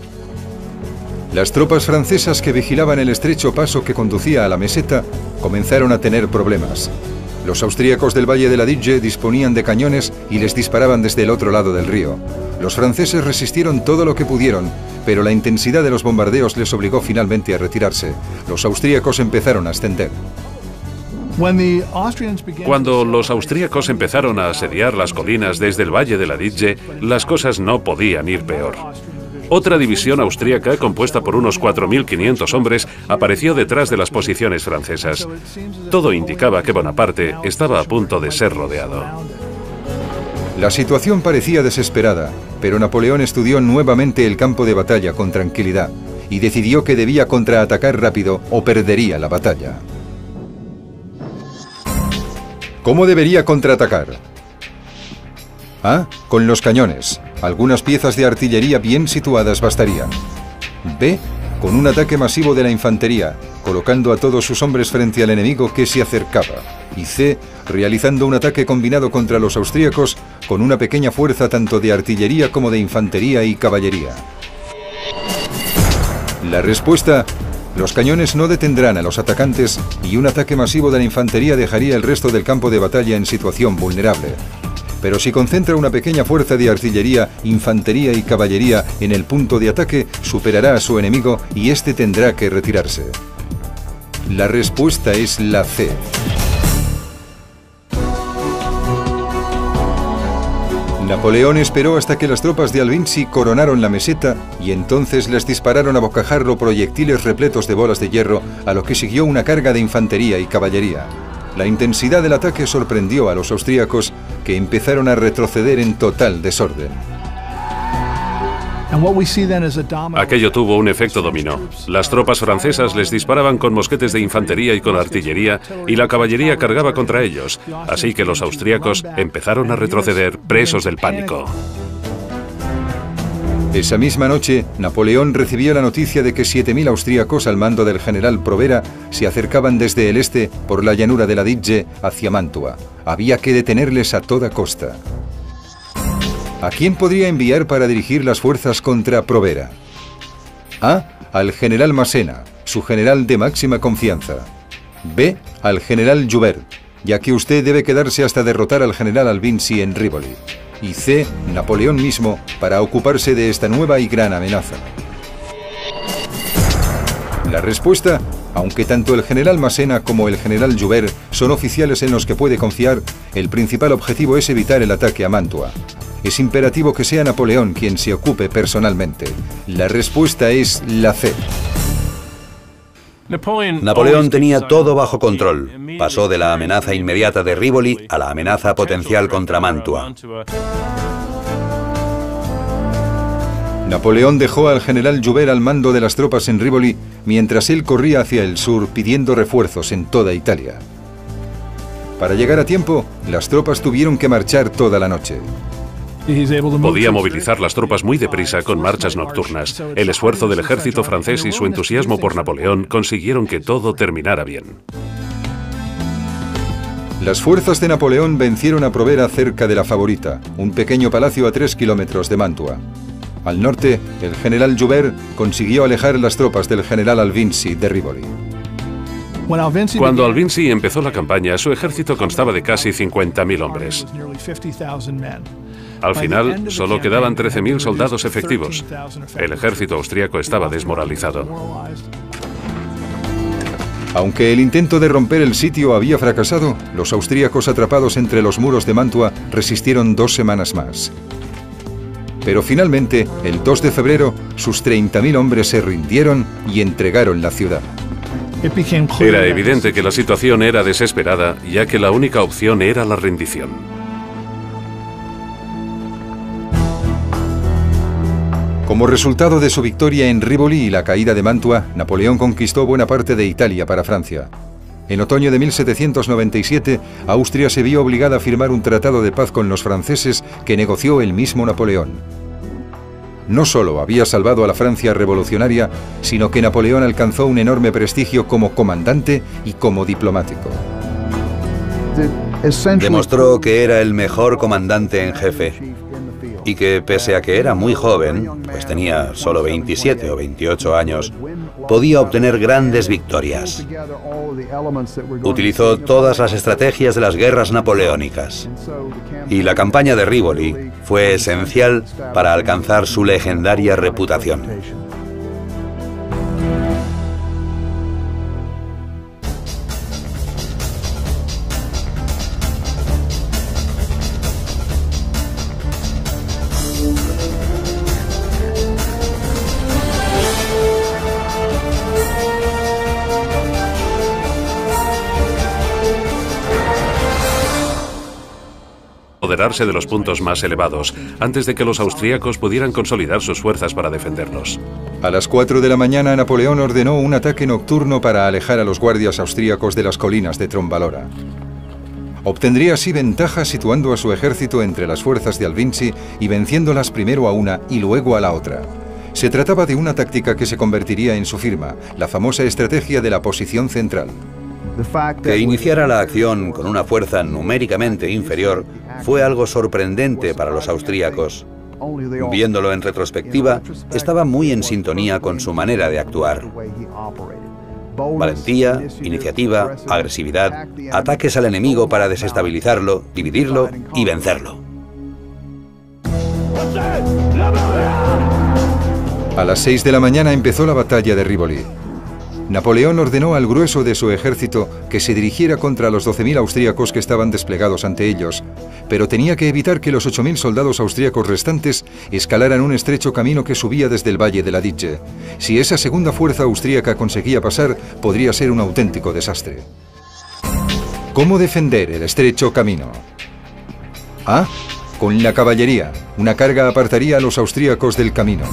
Las tropas francesas que vigilaban el estrecho paso que conducía a la meseta comenzaron a tener problemas. Los austríacos del Valle del Adige disponían de cañones y les disparaban desde el otro lado del río. Los franceses resistieron todo lo que pudieron, pero la intensidad de los bombardeos les obligó finalmente a retirarse. Los austríacos empezaron a ascender. Cuando los austríacos empezaron a asediar las colinas desde el Valle del Adige, las cosas no podían ir peor. Otra división austríaca, compuesta por unos cuatro mil quinientos hombres, apareció detrás de las posiciones francesas. Todo indicaba que Bonaparte estaba a punto de ser rodeado. La situación parecía desesperada, pero Napoleón estudió nuevamente el campo de batalla con tranquilidad y decidió que debía contraatacar rápido o perdería la batalla. ¿Cómo debería contraatacar? A. Con los cañones. Algunas piezas de artillería bien situadas bastarían. B. Con un ataque masivo de la infantería, colocando a todos sus hombres frente al enemigo que se acercaba. Y C. Realizando un ataque combinado contra los austríacos, con una pequeña fuerza tanto de artillería como de infantería y caballería. La respuesta: los cañones no detendrán a los atacantes y un ataque masivo de la infantería dejaría el resto del campo de batalla en situación vulnerable. Pero si concentra una pequeña fuerza de artillería, infantería y caballería en el punto de ataque, superará a su enemigo y este tendrá que retirarse. La respuesta es la C. Napoleón esperó hasta que las tropas de Alvinczi coronaron la meseta y entonces les dispararon a bocajarro proyectiles repletos de bolas de hierro, a lo que siguió una carga de infantería y caballería. La intensidad del ataque sorprendió a los austríacos, que empezaron a retroceder en total desorden. Aquello tuvo un efecto dominó. Las tropas francesas les disparaban con mosquetes de infantería y con artillería, y la caballería cargaba contra ellos, así que los austriacos empezaron a retroceder presos del pánico. Esa misma noche, Napoleón recibió la noticia de que siete mil austriacos al mando del general Provera se acercaban desde el este por la llanura de la Dijle hacia Mantua. Había que detenerles a toda costa. ¿A quién podría enviar para dirigir las fuerzas contra Provera? A. Al general Massena, su general de máxima confianza. B. Al general Joubert, ya que usted debe quedarse hasta derrotar al general Alvinczi en Rivoli. Y C. Napoleón mismo, para ocuparse de esta nueva y gran amenaza. La respuesta, aunque tanto el general Massena como el general Joubert son oficiales en los que puede confiar, el principal objetivo es evitar el ataque a Mantua. Es imperativo que sea Napoleón quien se ocupe personalmente. La respuesta es la C. Napoleón tenía todo bajo control. Pasó de la amenaza inmediata de Rivoli a la amenaza potencial contra Mantua. Napoleón dejó al general Joubert al mando de las tropas en Rivoli mientras él corría hacia el sur pidiendo refuerzos en toda Italia. Para llegar a tiempo, las tropas tuvieron que marchar toda la noche. Podía movilizar las tropas muy deprisa con marchas nocturnas. El esfuerzo del ejército francés y su entusiasmo por Napoleón consiguieron que todo terminara bien. Las fuerzas de Napoleón vencieron a Provera cerca de la Favorita, un pequeño palacio a tres kilómetros de Mantua. Al norte, el general Joubert consiguió alejar las tropas del general Alvinczi de Rivoli. Cuando Alvinczi empezó la campaña, su ejército constaba de casi cincuenta mil hombres. Al final, solo quedaban trece mil soldados efectivos. El ejército austriaco estaba desmoralizado. Aunque el intento de romper el sitio había fracasado, los austríacos atrapados entre los muros de Mantua resistieron dos semanas más. Pero finalmente, el dos de febrero, sus treinta mil hombres se rindieron y entregaron la ciudad. Era evidente que la situación era desesperada, ya que la única opción era la rendición. Como resultado de su victoria en Rivoli y la caída de Mantua, Napoleón conquistó buena parte de Italia para Francia. En otoño de mil setecientos noventa y siete, Austria se vio obligada a firmar un tratado de paz con los franceses que negoció el mismo Napoleón. No solo había salvado a la Francia revolucionaria, sino que Napoleón alcanzó un enorme prestigio como comandante y como diplomático. Demostró que era el mejor comandante en jefe. Y que, pese a que era muy joven, pues tenía solo veintisiete o veintiocho años, podía obtener grandes victorias. Utilizó todas las estrategias de las guerras napoleónicas. Y la campaña de Rivoli fue esencial para alcanzar su legendaria reputación. Apoderarse de los puntos más elevados, antes de que los austriacos pudieran consolidar sus fuerzas para defenderlos. A las cuatro de la mañana, Napoleón ordenó un ataque nocturno para alejar a los guardias austríacos de las colinas de Trombalora. Obtendría así ventaja situando a su ejército entre las fuerzas de Alvinczi y venciéndolas primero a una y luego a la otra. Se trataba de una táctica que se convertiría en su firma, la famosa estrategia de la posición central. Que iniciara la acción con una fuerza numéricamente inferior fue algo sorprendente para los austríacos. Viéndolo en retrospectiva, estaba muy en sintonía con su manera de actuar. Valentía, iniciativa, agresividad, ataques al enemigo para desestabilizarlo, dividirlo y vencerlo. A las seis de la mañana empezó la batalla de Rivoli. Napoleón ordenó al grueso de su ejército que se dirigiera contra los doce mil austríacos que estaban desplegados ante ellos, pero tenía que evitar que los ocho mil soldados austríacos restantes escalaran un estrecho camino que subía desde el Valle del Adige. Si esa segunda fuerza austríaca conseguía pasar, podría ser un auténtico desastre. ¿Cómo defender el estrecho camino? A. Con la caballería, una carga apartaría a los austríacos del camino.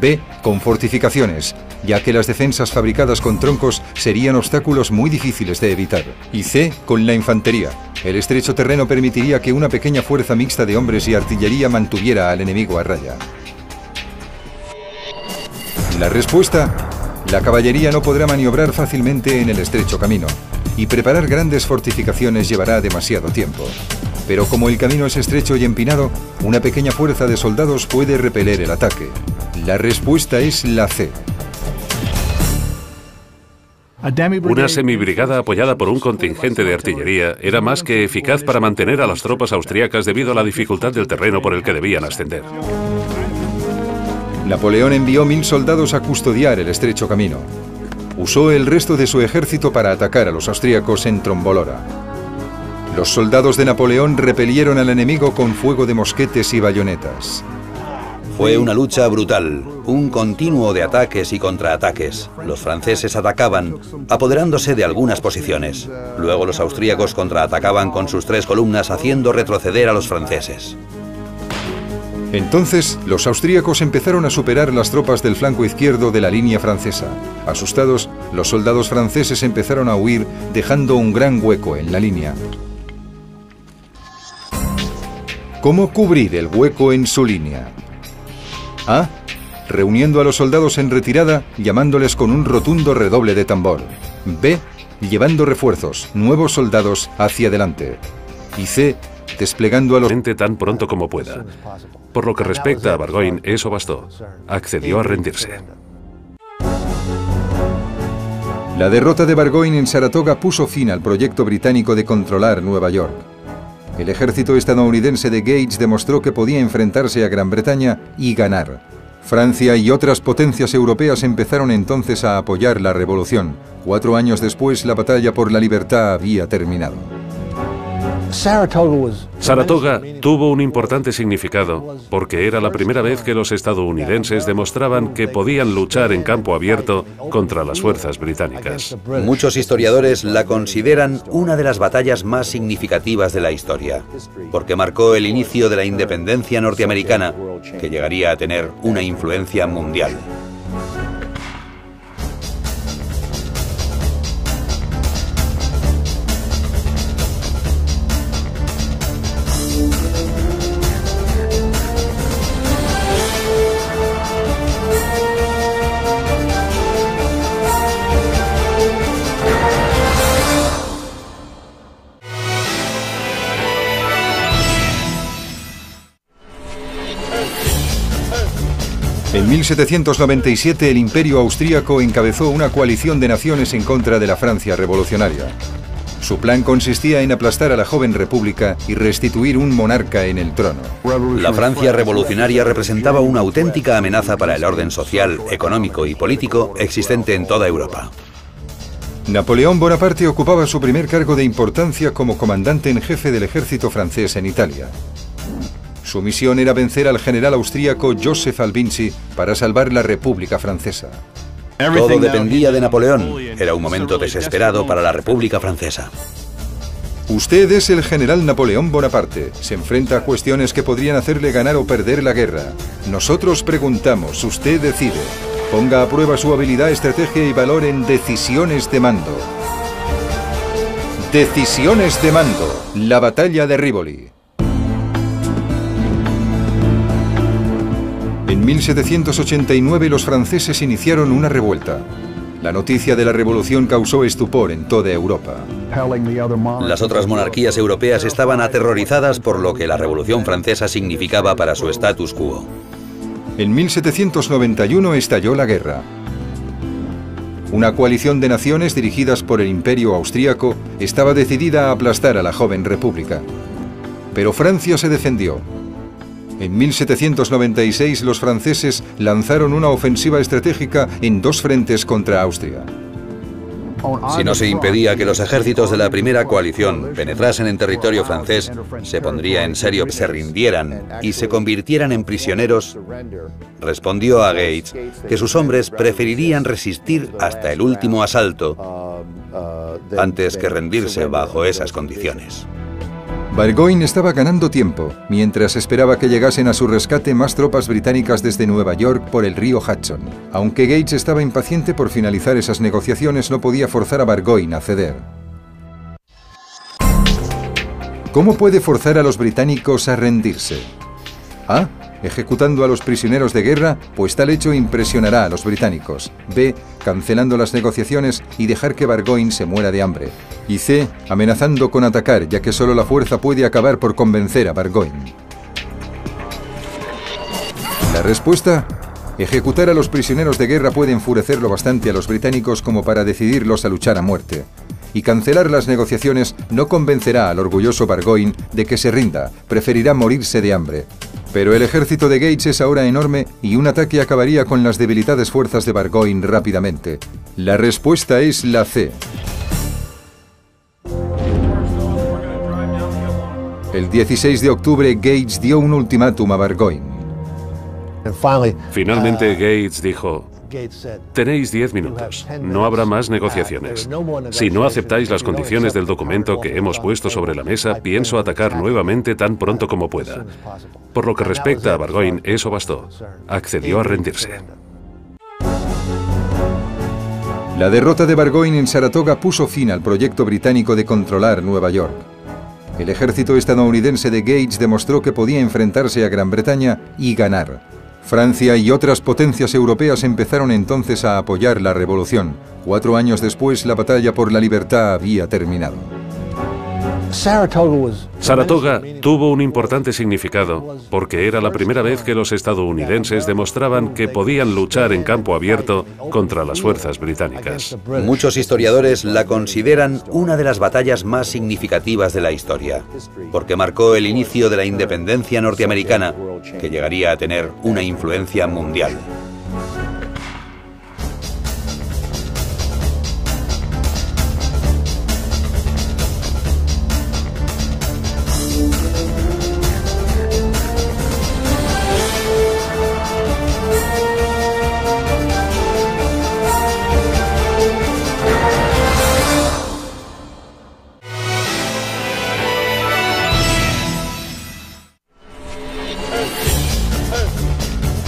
B. Con fortificaciones, ya que las defensas fabricadas con troncos serían obstáculos muy difíciles de evitar. Y C. Con la infantería. El estrecho terreno permitiría que una pequeña fuerza mixta de hombres y artillería mantuviera al enemigo a raya. La respuesta: la caballería no podrá maniobrar fácilmente en el estrecho camino, y preparar grandes fortificaciones llevará demasiado tiempo. Pero como el camino es estrecho y empinado, una pequeña fuerza de soldados puede repeler el ataque. La respuesta es la C. Una semibrigada apoyada por un contingente de artillería era más que eficaz para mantener a las tropas austriacas debido a la dificultad del terreno por el que debían ascender. Napoleón envió mil soldados a custodiar el estrecho camino. Usó el resto de su ejército para atacar a los austríacos en Trombalora. Los soldados de Napoleón repelieron al enemigo con fuego de mosquetes y bayonetas. Fue una lucha brutal, un continuo de ataques y contraataques. Los franceses atacaban, apoderándose de algunas posiciones. Luego los austríacos contraatacaban con sus tres columnas, haciendo retroceder a los franceses. Entonces, los austríacos empezaron a superar las tropas del flanco izquierdo de la línea francesa. Asustados, los soldados franceses empezaron a huir, dejando un gran hueco en la línea. ¿Cómo cubrir el hueco en su línea? A. Reuniendo a los soldados en retirada, llamándoles con un rotundo redoble de tambor. B. Llevando refuerzos, nuevos soldados, hacia adelante. Y C. Desplegando a los... tan pronto como pueda. Por lo que respecta a Burgoyne, eso bastó. Accedió a rendirse. La derrota de Burgoyne en Saratoga puso fin al proyecto británico de controlar Nueva York. El ejército estadounidense de Gates demostró que podía enfrentarse a Gran Bretaña y ganar. Francia y otras potencias europeas empezaron entonces a apoyar la revolución. Cuatro años después, la batalla por la libertad había terminado. Saratoga tuvo un importante significado porque era la primera vez que los estadounidenses demostraban que podían luchar en campo abierto contra las fuerzas británicas. Muchos historiadores la consideran una de las batallas más significativas de la historia, porque marcó el inicio de la independencia norteamericana, que llegaría a tener una influencia mundial. En mil setecientos noventa y siete, el Imperio Austriaco encabezó una coalición de naciones en contra de la Francia revolucionaria. Su plan consistía en aplastar a la joven república y restituir un monarca en el trono. La Francia revolucionaria representaba una auténtica amenaza para el orden social, económico y político existente en toda Europa. Napoleón Bonaparte ocupaba su primer cargo de importancia como comandante en jefe del ejército francés en Italia. Su misión era vencer al general austríaco Josef Alvinczi para salvar la República Francesa. Todo dependía de Napoleón. Era un momento desesperado para la República Francesa. Usted es el general Napoleón Bonaparte. Se enfrenta a cuestiones que podrían hacerle ganar o perder la guerra. Nosotros preguntamos, usted decide. Ponga a prueba su habilidad, estrategia y valor en Decisiones de Mando. Decisiones de Mando. La batalla de Rivoli. En mil setecientos ochenta y nueve los franceses iniciaron una revuelta. La noticia de la revolución causó estupor en toda Europa. Las otras monarquías europeas estaban aterrorizadas por lo que la revolución francesa significaba para su status quo. En mil setecientos noventa y uno estalló la guerra. Una coalición de naciones dirigidas por el Imperio Austriaco estaba decidida a aplastar a la joven república. Pero Francia se defendió. En mil setecientos noventa y seis los franceses lanzaron una ofensiva estratégica en dos frentes contra Austria. Si no se impedía que los ejércitos de la primera coalición penetrasen en territorio francés, se pondría en serio, se rindieran y se convirtieran en prisioneros. Respondió a Gates que sus hombres preferirían resistir hasta el último asalto antes que rendirse bajo esas condiciones. Burgoyne estaba ganando tiempo, mientras esperaba que llegasen a su rescate más tropas británicas desde Nueva York por el río Hudson. Aunque Gates estaba impaciente por finalizar esas negociaciones, no podía forzar a Burgoyne a ceder. ¿Cómo puede forzar a los británicos a rendirse? A. Ejecutando a los prisioneros de guerra, pues tal hecho impresionará a los británicos. B. Cancelando las negociaciones y dejar que Burgoyne se muera de hambre. Y C. Amenazando con atacar, ya que solo la fuerza puede acabar por convencer a Burgoyne. La respuesta: ejecutar a los prisioneros de guerra puede enfurecerlo bastante a los británicos como para decidirlos a luchar a muerte. Y cancelar las negociaciones no convencerá al orgulloso Burgoyne de que se rinda, preferirá morirse de hambre. Pero el ejército de Gates es ahora enorme y un ataque acabaría con las debilitadas fuerzas de Burgoyne rápidamente. La respuesta es la C. El dieciséis de octubre, Gates dio un ultimátum a Burgoyne. Finalmente Gates dijo: tenéis diez minutos, no habrá más negociaciones. Si no aceptáis las condiciones del documento que hemos puesto sobre la mesa, pienso atacar nuevamente tan pronto como pueda. Por lo que respecta a Burgoyne, eso bastó. Accedió a rendirse. La derrota de Burgoyne en Saratoga puso fin al proyecto británico de controlar Nueva York. El ejército estadounidense de Gates demostró que podía enfrentarse a Gran Bretaña y ganar. Francia y otras potencias europeas empezaron entonces a apoyar la revolución. Cuatro años después, la batalla por la libertad había terminado. Saratoga tuvo un importante significado porque era la primera vez que los estadounidenses demostraban que podían luchar en campo abierto contra las fuerzas británicas. Muchos historiadores la consideran una de las batallas más significativas de la historia, porque marcó el inicio de la independencia norteamericana, que llegaría a tener una influencia mundial.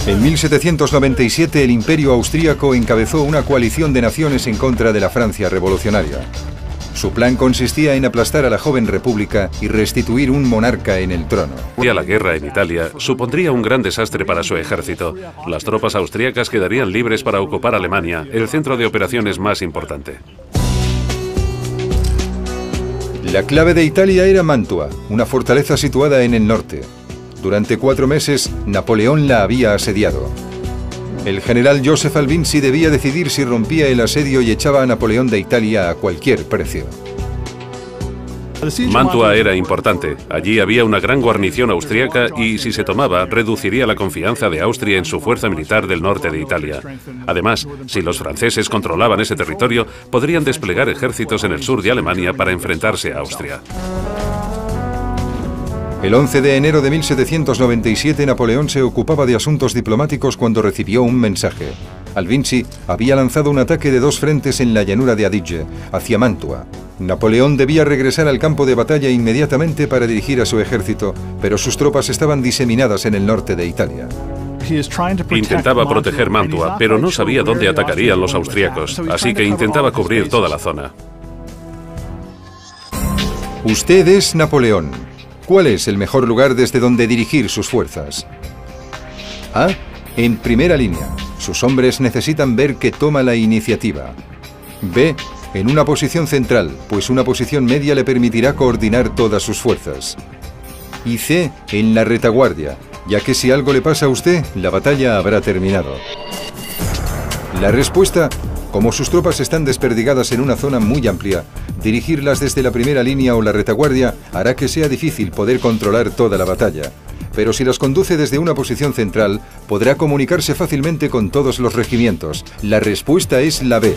En mil setecientos noventa y siete, el Imperio Austriaco encabezó una coalición de naciones en contra de la Francia revolucionaria. Su plan consistía en aplastar a la joven república y restituir un monarca en el trono. La guerra en Italia supondría un gran desastre para su ejército. Las tropas austriacas quedarían libres para ocupar Alemania, el centro de operaciones más importante. La clave de Italia era Mantua, una fortaleza situada en el norte. Durante cuatro meses, Napoleón la había asediado. El general Josef Alvinczi debía decidir si rompía el asedio y echaba a Napoleón de Italia a cualquier precio. Mantua era importante. Allí había una gran guarnición austriaca y, si se tomaba, reduciría la confianza de Austria en su fuerza militar del norte de Italia. Además, si los franceses controlaban ese territorio, podrían desplegar ejércitos en el sur de Alemania para enfrentarse a Austria. El once de enero de mil setecientos noventa y siete, Napoleón se ocupaba de asuntos diplomáticos cuando recibió un mensaje. Alvinczi había lanzado un ataque de dos frentes en la llanura de Adige, hacia Mantua. Napoleón debía regresar al campo de batalla inmediatamente para dirigir a su ejército, pero sus tropas estaban diseminadas en el norte de Italia. Intentaba proteger Mantua, pero no sabía dónde atacarían los austriacos, así que intentaba cubrir toda la zona. Usted es Napoleón. ¿Cuál es el mejor lugar desde donde dirigir sus fuerzas? A. En primera línea. Sus hombres necesitan ver que toma la iniciativa. B. En una posición central, pues una posición media le permitirá coordinar todas sus fuerzas. Y C. En la retaguardia, ya que si algo le pasa a usted, la batalla habrá terminado. La respuesta: como sus tropas están desperdigadas en una zona muy amplia, dirigirlas desde la primera línea o la retaguardia hará que sea difícil poder controlar toda la batalla. Pero si las conduce desde una posición central, podrá comunicarse fácilmente con todos los regimientos. La respuesta es la B.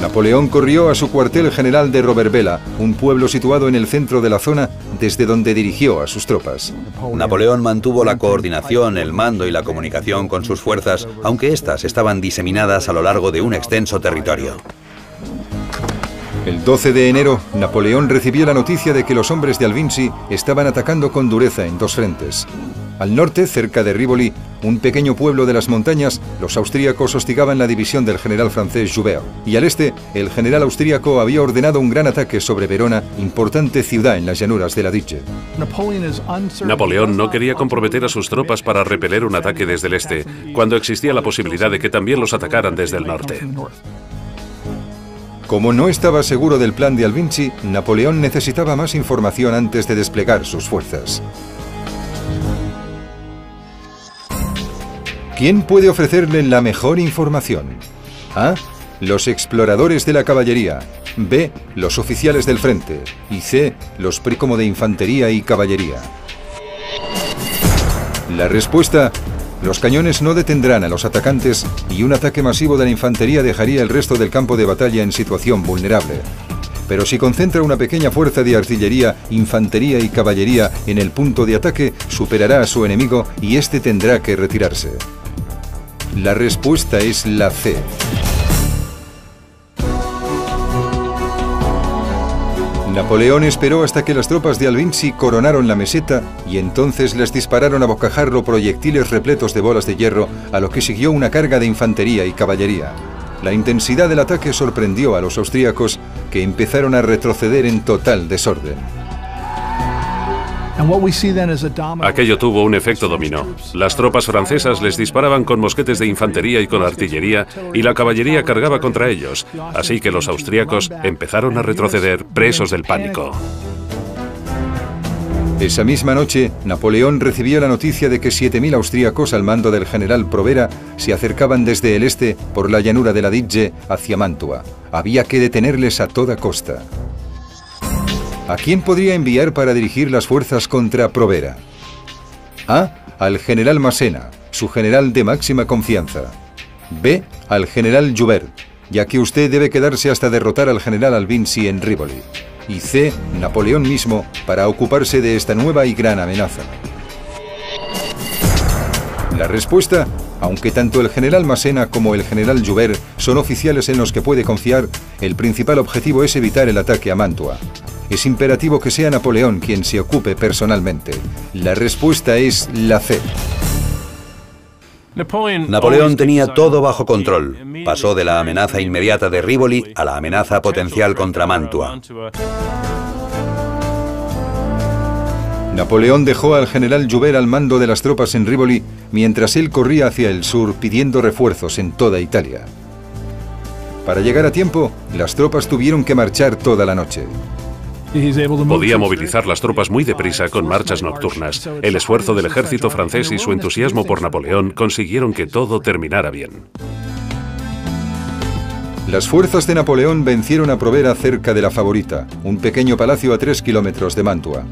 Napoleón corrió a su cuartel general de Robervela, un pueblo situado en el centro de la zona, desde donde dirigió a sus tropas. Napoleón mantuvo la coordinación, el mando y la comunicación con sus fuerzas, aunque éstas estaban diseminadas a lo largo de un extenso territorio. El doce de enero, Napoleón recibió la noticia de que los hombres de Alvinczi estaban atacando con dureza en dos frentes. Al norte, cerca de Rivoli, un pequeño pueblo de las montañas, los austríacos hostigaban la división del general francés Joubert. Y al este, el general austríaco había ordenado un gran ataque sobre Verona, importante ciudad en las llanuras de la Dijle. Napoleón no quería comprometer a sus tropas para repeler un ataque desde el este, cuando existía la posibilidad de que también los atacaran desde el norte. Como no estaba seguro del plan de Alvinczi, Napoleón necesitaba más información antes de desplegar sus fuerzas. ¿Quién puede ofrecerle la mejor información? A. Los exploradores de la caballería. B. Los oficiales del frente. Y C. Los pri como de infantería y caballería. La respuesta... Los cañones no detendrán a los atacantes y un ataque masivo de la infantería dejaría el resto del campo de batalla en situación vulnerable. Pero si concentra una pequeña fuerza de artillería, infantería y caballería en el punto de ataque, superará a su enemigo y este tendrá que retirarse. La respuesta es la C. Napoleón esperó hasta que las tropas de Alvinczi coronaron la meseta y entonces les dispararon a bocajarro proyectiles repletos de bolas de hierro, a lo que siguió una carga de infantería y caballería. La intensidad del ataque sorprendió a los austríacos, que empezaron a retroceder en total desorden. Aquello tuvo un efecto dominó. Las tropas francesas les disparaban con mosquetes de infantería y con artillería, y la caballería cargaba contra ellos. Así que los austríacos empezaron a retroceder, presos del pánico. Esa misma noche, Napoleón recibió la noticia de que siete mil austríacos al mando del general Provera se acercaban desde el este por la llanura de la Dijle hacia Mantua. Había que detenerles a toda costa. ¿A quién podría enviar para dirigir las fuerzas contra Provera? A. Al general Massena, su general de máxima confianza. B. Al general Joubert, ya que usted debe quedarse hasta derrotar al general Alvinczi en Rivoli. Y C. Napoleón mismo, para ocuparse de esta nueva y gran amenaza. La respuesta... Aunque tanto el general Massena como el general Joubert son oficiales en los que puede confiar, el principal objetivo es evitar el ataque a Mantua. Es imperativo que sea Napoleón quien se ocupe personalmente. La respuesta es la C. Napoleón tenía todo bajo control. Pasó de la amenaza inmediata de Rivoli a la amenaza potencial contra Mantua. Napoleón dejó al general Joubert al mando de las tropas en Rivoli, mientras él corría hacia el sur pidiendo refuerzos en toda Italia. Para llegar a tiempo, las tropas tuvieron que marchar toda la noche. Podía movilizar las tropas muy deprisa con marchas nocturnas. El esfuerzo del ejército francés y su entusiasmo por Napoleón consiguieron que todo terminara bien. Las fuerzas de Napoleón vencieron a Provera cerca de la Favorita, un pequeño palacio a tres kilómetros de Mantua.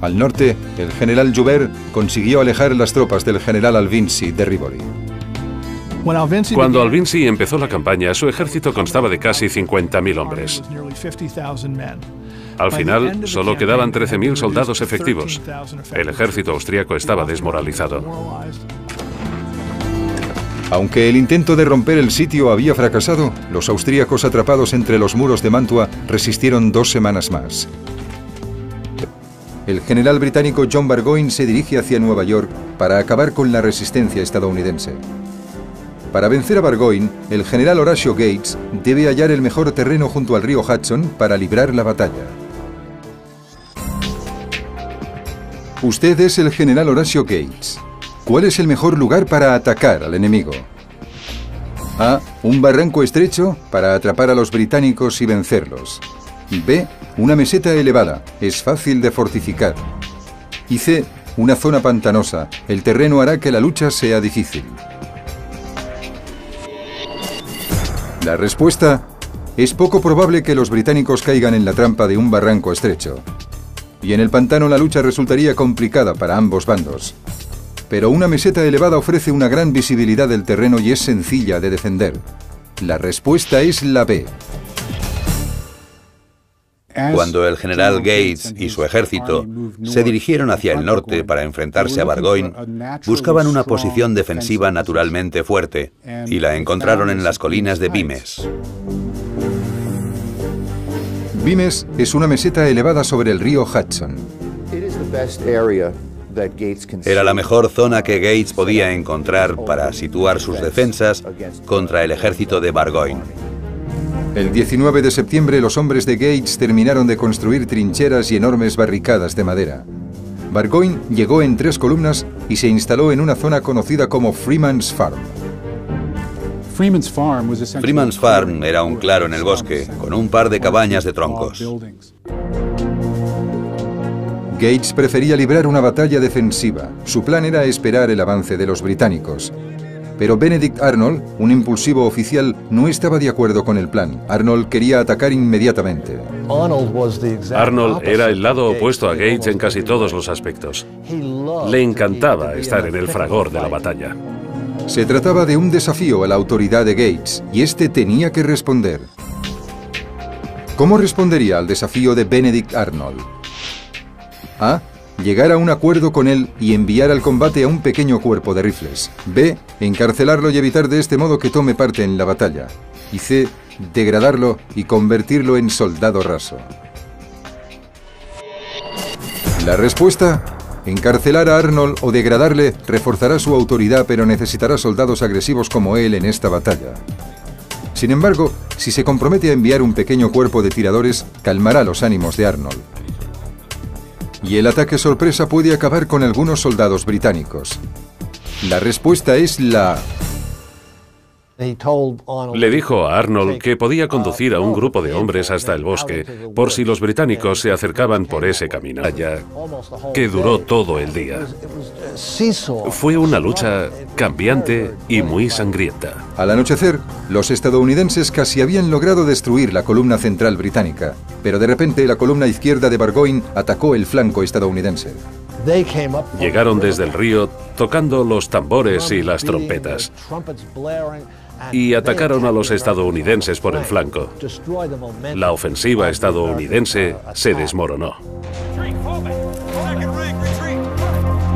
Al norte, el general Joubert consiguió alejar las tropas del general Alvinczi de Rivoli. Cuando Alvinczi empezó la campaña, su ejército constaba de casi cincuenta mil hombres. Al final, solo quedaban trece mil soldados efectivos. El ejército austriaco estaba desmoralizado. Aunque el intento de romper el sitio había fracasado, los austríacos atrapados entre los muros de Mantua resistieron dos semanas más. El general británico John Burgoyne se dirige hacia Nueva York para acabar con la resistencia estadounidense. Para vencer a Burgoyne, el general Horatio Gates debe hallar el mejor terreno junto al río Hudson para librar la batalla. Usted es el general Horatio Gates. ¿Cuál es el mejor lugar para atacar al enemigo? A. Un barranco estrecho para atrapar a los británicos y vencerlos. B. Una meseta elevada, es fácil de fortificar. Y C. Una zona pantanosa, el terreno hará que la lucha sea difícil. La respuesta... Es poco probable que los británicos caigan en la trampa de un barranco estrecho. Y en el pantano la lucha resultaría complicada para ambos bandos. Pero una meseta elevada ofrece una gran visibilidad del terreno y es sencilla de defender. La respuesta es la B. Cuando el general Gates y su ejército se dirigieron hacia el norte para enfrentarse a Burgoyne, buscaban una posición defensiva naturalmente fuerte y la encontraron en las colinas de Bemis. Bemis es una meseta elevada sobre el río Hudson. Era la mejor zona que Gates podía encontrar para situar sus defensas contra el ejército de Burgoyne. El diecinueve de septiembre, los hombres de Gates terminaron de construir trincheras y enormes barricadas de madera. Burgoyne llegó en tres columnas y se instaló en una zona conocida como Freeman's Farm. Freeman's Farm era un claro en el bosque, con un par de cabañas de troncos. Gates prefería librar una batalla defensiva. Su plan era esperar el avance de los británicos. Pero Benedict Arnold, un impulsivo oficial, no estaba de acuerdo con el plan. Arnold quería atacar inmediatamente. Arnold era el lado opuesto a Gates en casi todos los aspectos. Le encantaba estar en el fragor de la batalla. Se trataba de un desafío a la autoridad de Gates, y este tenía que responder. ¿Cómo respondería al desafío de Benedict Arnold? A. Llegar a un acuerdo con él y enviar al combate a un pequeño cuerpo de rifles. B. Encarcelarlo y evitar de este modo que tome parte en la batalla. Y C. Degradarlo y convertirlo en soldado raso. La respuesta: encarcelar a Arnold o degradarle reforzará su autoridad, pero necesitará soldados agresivos como él en esta batalla. Sin embargo, si se compromete a enviar un pequeño cuerpo de tiradores, calmará los ánimos de Arnold. Y el ataque sorpresa puede acabar con algunos soldados británicos. La respuesta es la... Le dijo a Arnold que podía conducir a un grupo de hombres hasta el bosque por si los británicos se acercaban por ese camino, allá, que duró todo el día. Fue una lucha cambiante y muy sangrienta. Al anochecer, los estadounidenses casi habían logrado destruir la columna central británica, pero de repente la columna izquierda de Burgoyne atacó el flanco estadounidense. Llegaron desde el río tocando los tambores y las trompetas y atacaron a los estadounidenses por el flanco. La ofensiva estadounidense se desmoronó.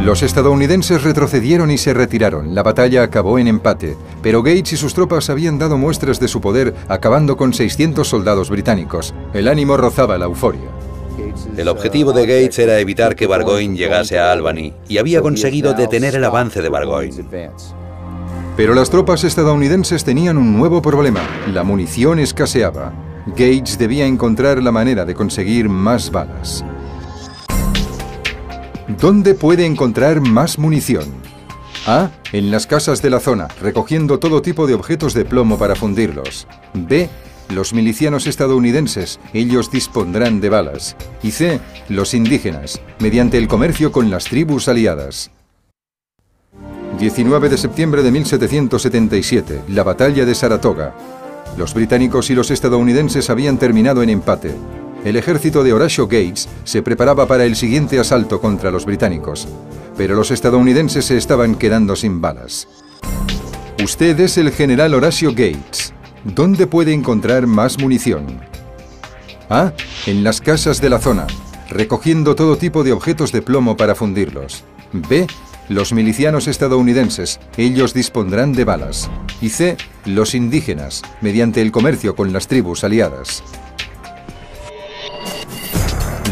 Los estadounidenses retrocedieron y se retiraron. La batalla acabó en empate, pero Gates y sus tropas habían dado muestras de su poder, acabando con seiscientos soldados británicos. El ánimo rozaba la euforia. El objetivo de Gates era evitar que Burgoyne llegase a Albany, y había conseguido detener el avance de Burgoyne. Pero las tropas estadounidenses tenían un nuevo problema: la munición escaseaba. Gates debía encontrar la manera de conseguir más balas. ¿Dónde puede encontrar más munición? A. En las casas de la zona, recogiendo todo tipo de objetos de plomo para fundirlos. B. Los milicianos estadounidenses, ellos dispondrán de balas. Y C. Los indígenas, mediante el comercio con las tribus aliadas. diecinueve de septiembre de mil setecientos setenta y siete, la batalla de Saratoga. Los británicos y los estadounidenses habían terminado en empate. El ejército de Horatio Gates se preparaba para el siguiente asalto contra los británicos, pero los estadounidenses se estaban quedando sin balas. Usted es el general Horatio Gates. ¿Dónde puede encontrar más munición? A. En las casas de la zona, recogiendo todo tipo de objetos de plomo para fundirlos. B. Los milicianos estadounidenses, ellos dispondrán de balas. Y C. Los indígenas, mediante el comercio con las tribus aliadas.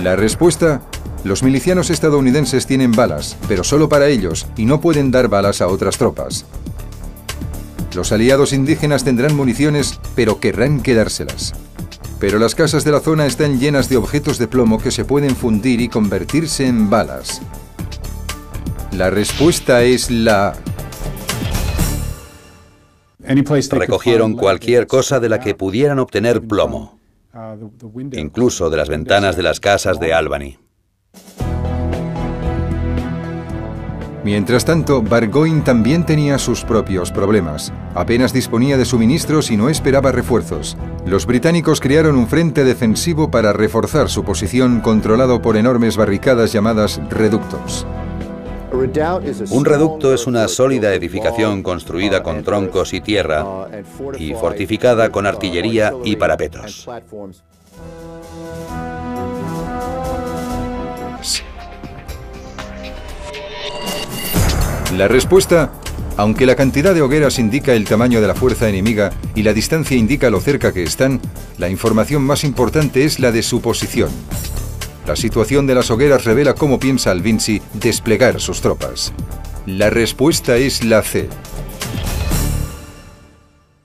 La respuesta: los milicianos estadounidenses tienen balas, pero solo para ellos, y no pueden dar balas a otras tropas. Los aliados indígenas tendrán municiones, pero querrán quedárselas. Pero las casas de la zona están llenas de objetos de plomo que se pueden fundir y convertirse en balas. La respuesta es la... Recogieron cualquier cosa de la que pudieran obtener plomo, incluso de las ventanas de las casas de Albany. Mientras tanto, Burgoyne también tenía sus propios problemas. Apenas disponía de suministros y no esperaba refuerzos. Los británicos crearon un frente defensivo para reforzar su posición, controlado por enormes barricadas llamadas reductos. Un reducto es una sólida edificación construida con troncos y tierra y fortificada con artillería y parapetos. La respuesta: Aunque la cantidad de hogueras indica el tamaño de la fuerza enemiga y la distancia indica lo cerca que están, la información más importante es la de su posición. La situación de las hogueras revela cómo piensa Alvinczi desplegar sus tropas. La respuesta es la C.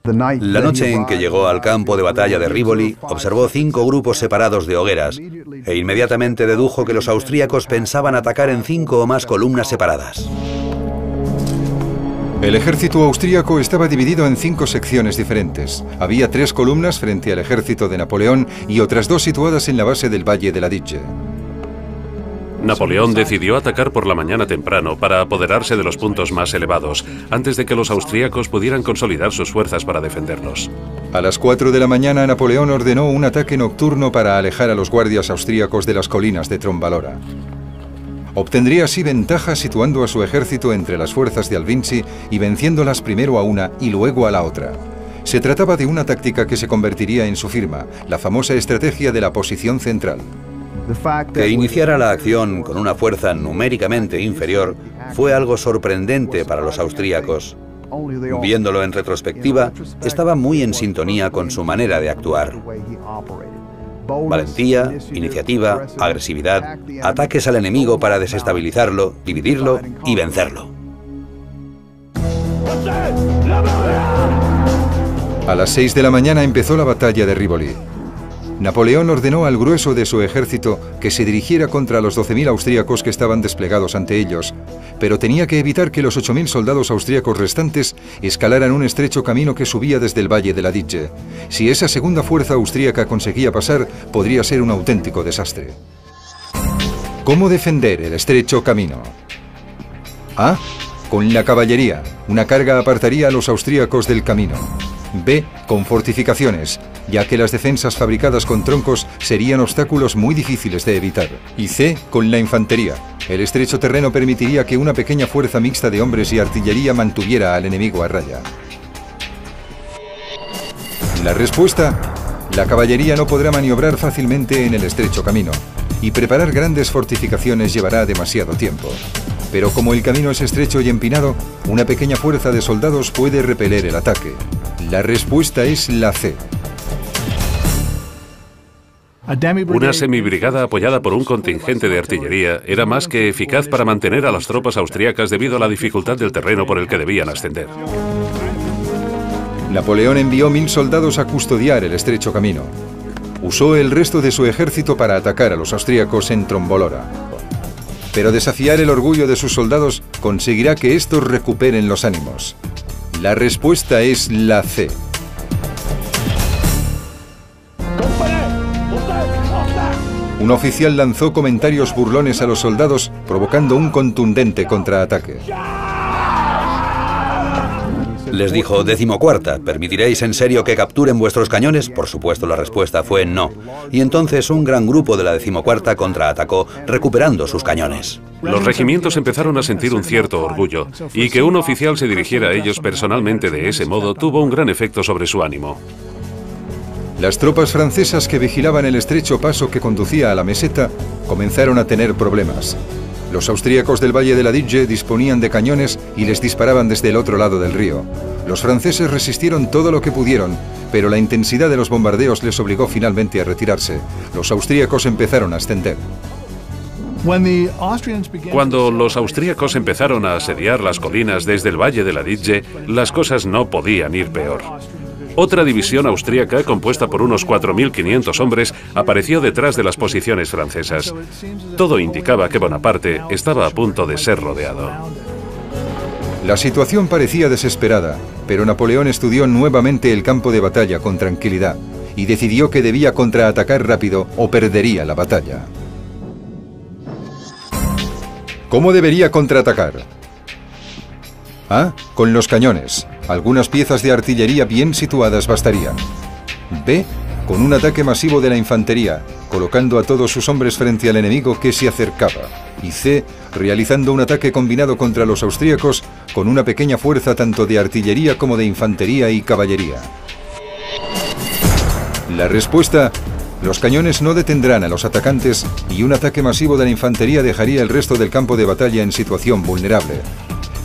La noche en que llegó al campo de batalla de Rivoli, observó cinco grupos separados de hogueras e inmediatamente dedujo que los austríacos pensaban atacar en cinco o más columnas separadas. El ejército austríaco estaba dividido en cinco secciones diferentes. Había tres columnas frente al ejército de Napoleón y otras dos situadas en la base del Valle del Adige. Napoleón decidió atacar por la mañana temprano para apoderarse de los puntos más elevados, antes de que los austríacos pudieran consolidar sus fuerzas para defenderlos. A las cuatro de la mañana, Napoleón ordenó un ataque nocturno para alejar a los guardias austríacos de las colinas de Trombalora. Obtendría así ventaja situando a su ejército entre las fuerzas de Alvinczi y venciéndolas primero a una y luego a la otra. Se trataba de una táctica que se convertiría en su firma, la famosa estrategia de la posición central. Que iniciara la acción con una fuerza numéricamente inferior fue algo sorprendente para los austríacos. Viéndolo en retrospectiva, estaba muy en sintonía con su manera de actuar. Valentía, iniciativa, agresividad, ataques al enemigo para desestabilizarlo, dividirlo y vencerlo. A las seis de la mañana empezó la batalla de Rivoli. Napoleón ordenó al grueso de su ejército que se dirigiera contra los doce mil austríacos que estaban desplegados ante ellos, pero tenía que evitar que los ocho mil soldados austríacos restantes escalaran un estrecho camino que subía desde el Valle de la Adige. Si esa segunda fuerza austríaca conseguía pasar, podría ser un auténtico desastre. ¿Cómo defender el estrecho camino? A. Con la caballería. Una carga apartaría a los austríacos del camino. B. Con fortificaciones, ya que las defensas fabricadas con troncos serían obstáculos muy difíciles de evitar. Y C. Con la infantería. El estrecho terreno permitiría que una pequeña fuerza mixta de hombres y artillería mantuviera al enemigo a raya. La respuesta: la caballería no podrá maniobrar fácilmente en el estrecho camino, y preparar grandes fortificaciones llevará demasiado tiempo. Pero como el camino es estrecho y empinado, una pequeña fuerza de soldados puede repeler el ataque. La respuesta es la C. Una semibrigada apoyada por un contingente de artillería era más que eficaz para mantener a las tropas austríacas debido a la dificultad del terreno por el que debían ascender. Napoleón envió mil soldados a custodiar el estrecho camino. Usó el resto de su ejército para atacar a los austríacos en Trombolora. Pero desafiar el orgullo de sus soldados conseguirá que estos recuperen los ánimos. La respuesta es la C. Un oficial lanzó comentarios burlones a los soldados, provocando un contundente contraataque. Les dijo: decimocuarta, ¿permitiréis en serio que capturen vuestros cañones? Por supuesto, la respuesta fue no. Y entonces un gran grupo de la decimocuarta contraatacó, recuperando sus cañones. Los regimientos empezaron a sentir un cierto orgullo, y que un oficial se dirigiera a ellos personalmente de ese modo tuvo un gran efecto sobre su ánimo. Las tropas francesas que vigilaban el estrecho paso que conducía a la meseta comenzaron a tener problemas. Los austríacos del Valle de la Adige disponían de cañones y les disparaban desde el otro lado del río. Los franceses resistieron todo lo que pudieron, pero la intensidad de los bombardeos les obligó finalmente a retirarse. Los austríacos empezaron a ascender. Cuando los austríacos empezaron a asediar las colinas desde el Valle de la Adige, las cosas no podían ir peor. Otra división austríaca, compuesta por unos cuatro mil quinientos hombres, apareció detrás de las posiciones francesas. Todo indicaba que Bonaparte estaba a punto de ser rodeado. La situación parecía desesperada, pero Napoleón estudió nuevamente el campo de batalla con tranquilidad y decidió que debía contraatacar rápido o perdería la batalla. ¿Cómo debería contraatacar? A. Con los cañones. Algunas piezas de artillería bien situadas bastarían. B. Con un ataque masivo de la infantería, colocando a todos sus hombres frente al enemigo que se acercaba. Y C. Realizando un ataque combinado contra los austríacos con una pequeña fuerza tanto de artillería como de infantería y caballería. La respuesta: los cañones no detendrán a los atacantes y un ataque masivo de la infantería dejaría el resto del campo de batalla en situación vulnerable.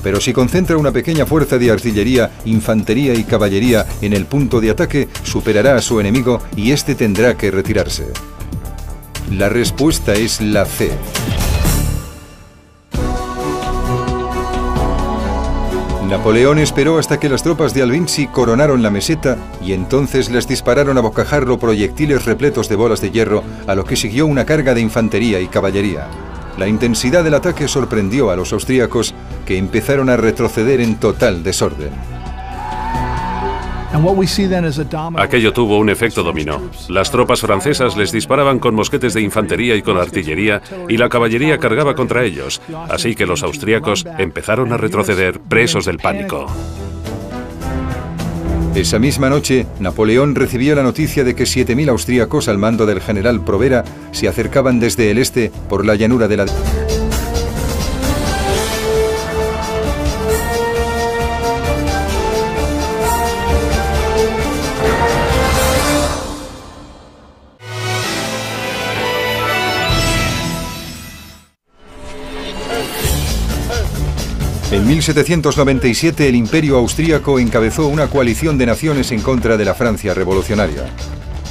pero si concentra una pequeña fuerza de artillería, infantería y caballería en el punto de ataque, superará a su enemigo y este tendrá que retirarse. La respuesta es la C. Napoleón esperó hasta que las tropas de Alvinczi coronaron la meseta y entonces les dispararon a bocajarro proyectiles repletos de bolas de hierro, a lo que siguió una carga de infantería y caballería. La intensidad del ataque sorprendió a los austríacos, que empezaron a retroceder en total desorden. Aquello tuvo un efecto dominó. Las tropas francesas les disparaban con mosquetes de infantería y con artillería, y la caballería cargaba contra ellos, así que los austríacos empezaron a retroceder presos del pánico. Esa misma noche, Napoleón recibió la noticia de que siete mil austríacos al mando del general Provera se acercaban desde el este por la llanura de la... En mil setecientos noventa y siete el Imperio Austriaco encabezó una coalición de naciones en contra de la Francia revolucionaria.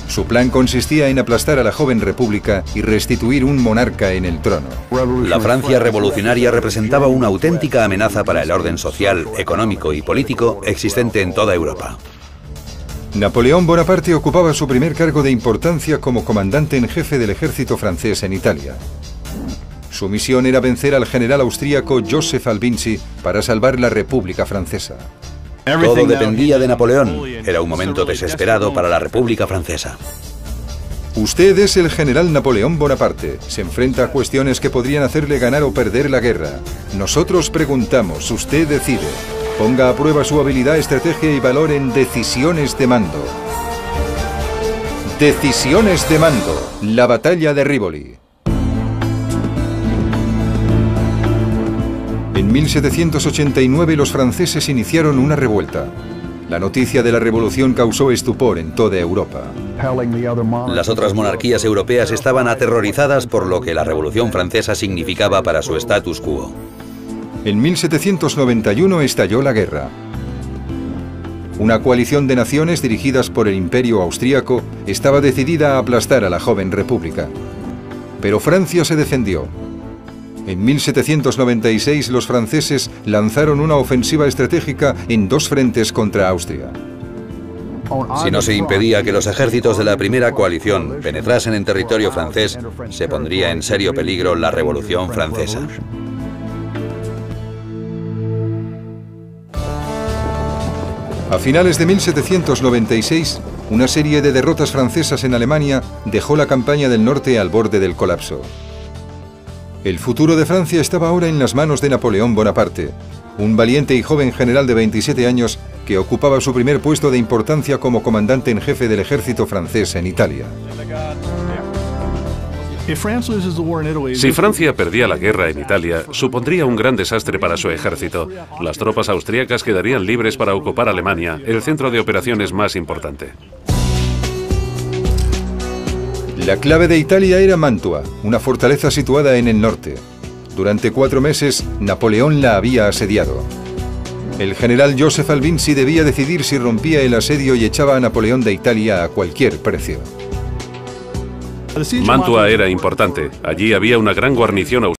Su plan consistía en aplastar a la joven república y restituir un monarca en el trono. La Francia revolucionaria representaba una auténtica amenaza para el orden social, económico y político existente en toda Europa. Napoleón Bonaparte ocupaba su primer cargo de importancia como comandante en jefe del ejército francés en Italia. Su misión era vencer al general austríaco Josef Alvinczi para salvar la República Francesa. Todo dependía de Napoleón. Era un momento desesperado para la República Francesa. Usted es el general Napoleón Bonaparte. Se enfrenta a cuestiones que podrían hacerle ganar o perder la guerra. Nosotros preguntamos, usted decide. Ponga a prueba su habilidad, estrategia y valor en decisiones de mando. Decisiones de mando. La batalla de Rivoli. En mil setecientos ochenta y nueve los franceses iniciaron una revuelta. La noticia de la revolución causó estupor en toda Europa. Las otras monarquías europeas estaban aterrorizadas por lo que la revolución francesa significaba para su status quo. En mil setecientos noventa y uno estalló la guerra. Una coalición de naciones dirigidas por el Imperio Austriaco estaba decidida a aplastar a la joven república. Pero Francia se defendió. En mil setecientos noventa y seis los franceses lanzaron una ofensiva estratégica en dos frentes contra Austria. Si no se impedía que los ejércitos de la primera coalición penetrasen en territorio francés, se pondría en serio peligro la Revolución Francesa. A finales de mil setecientos noventa y seis, una serie de derrotas francesas en Alemania dejó la campaña del norte al borde del colapso. El futuro de Francia estaba ahora en las manos de Napoleón Bonaparte, un valiente y joven general de veintisiete años que ocupaba su primer puesto de importancia como comandante en jefe del ejército francés en Italia. Si Francia perdía la guerra en Italia, supondría un gran desastre para su ejército. Las tropas austríacas quedarían libres para ocupar Alemania, el centro de operaciones más importante. La clave de Italia era Mantua, una fortaleza situada en el norte. Durante cuatro meses, Napoleón la había asediado. El general Josef Alvinczi debía decidir si rompía el asedio y echaba a Napoleón de Italia a cualquier precio. Mantua era importante. Allí había una gran guarnición austriaca.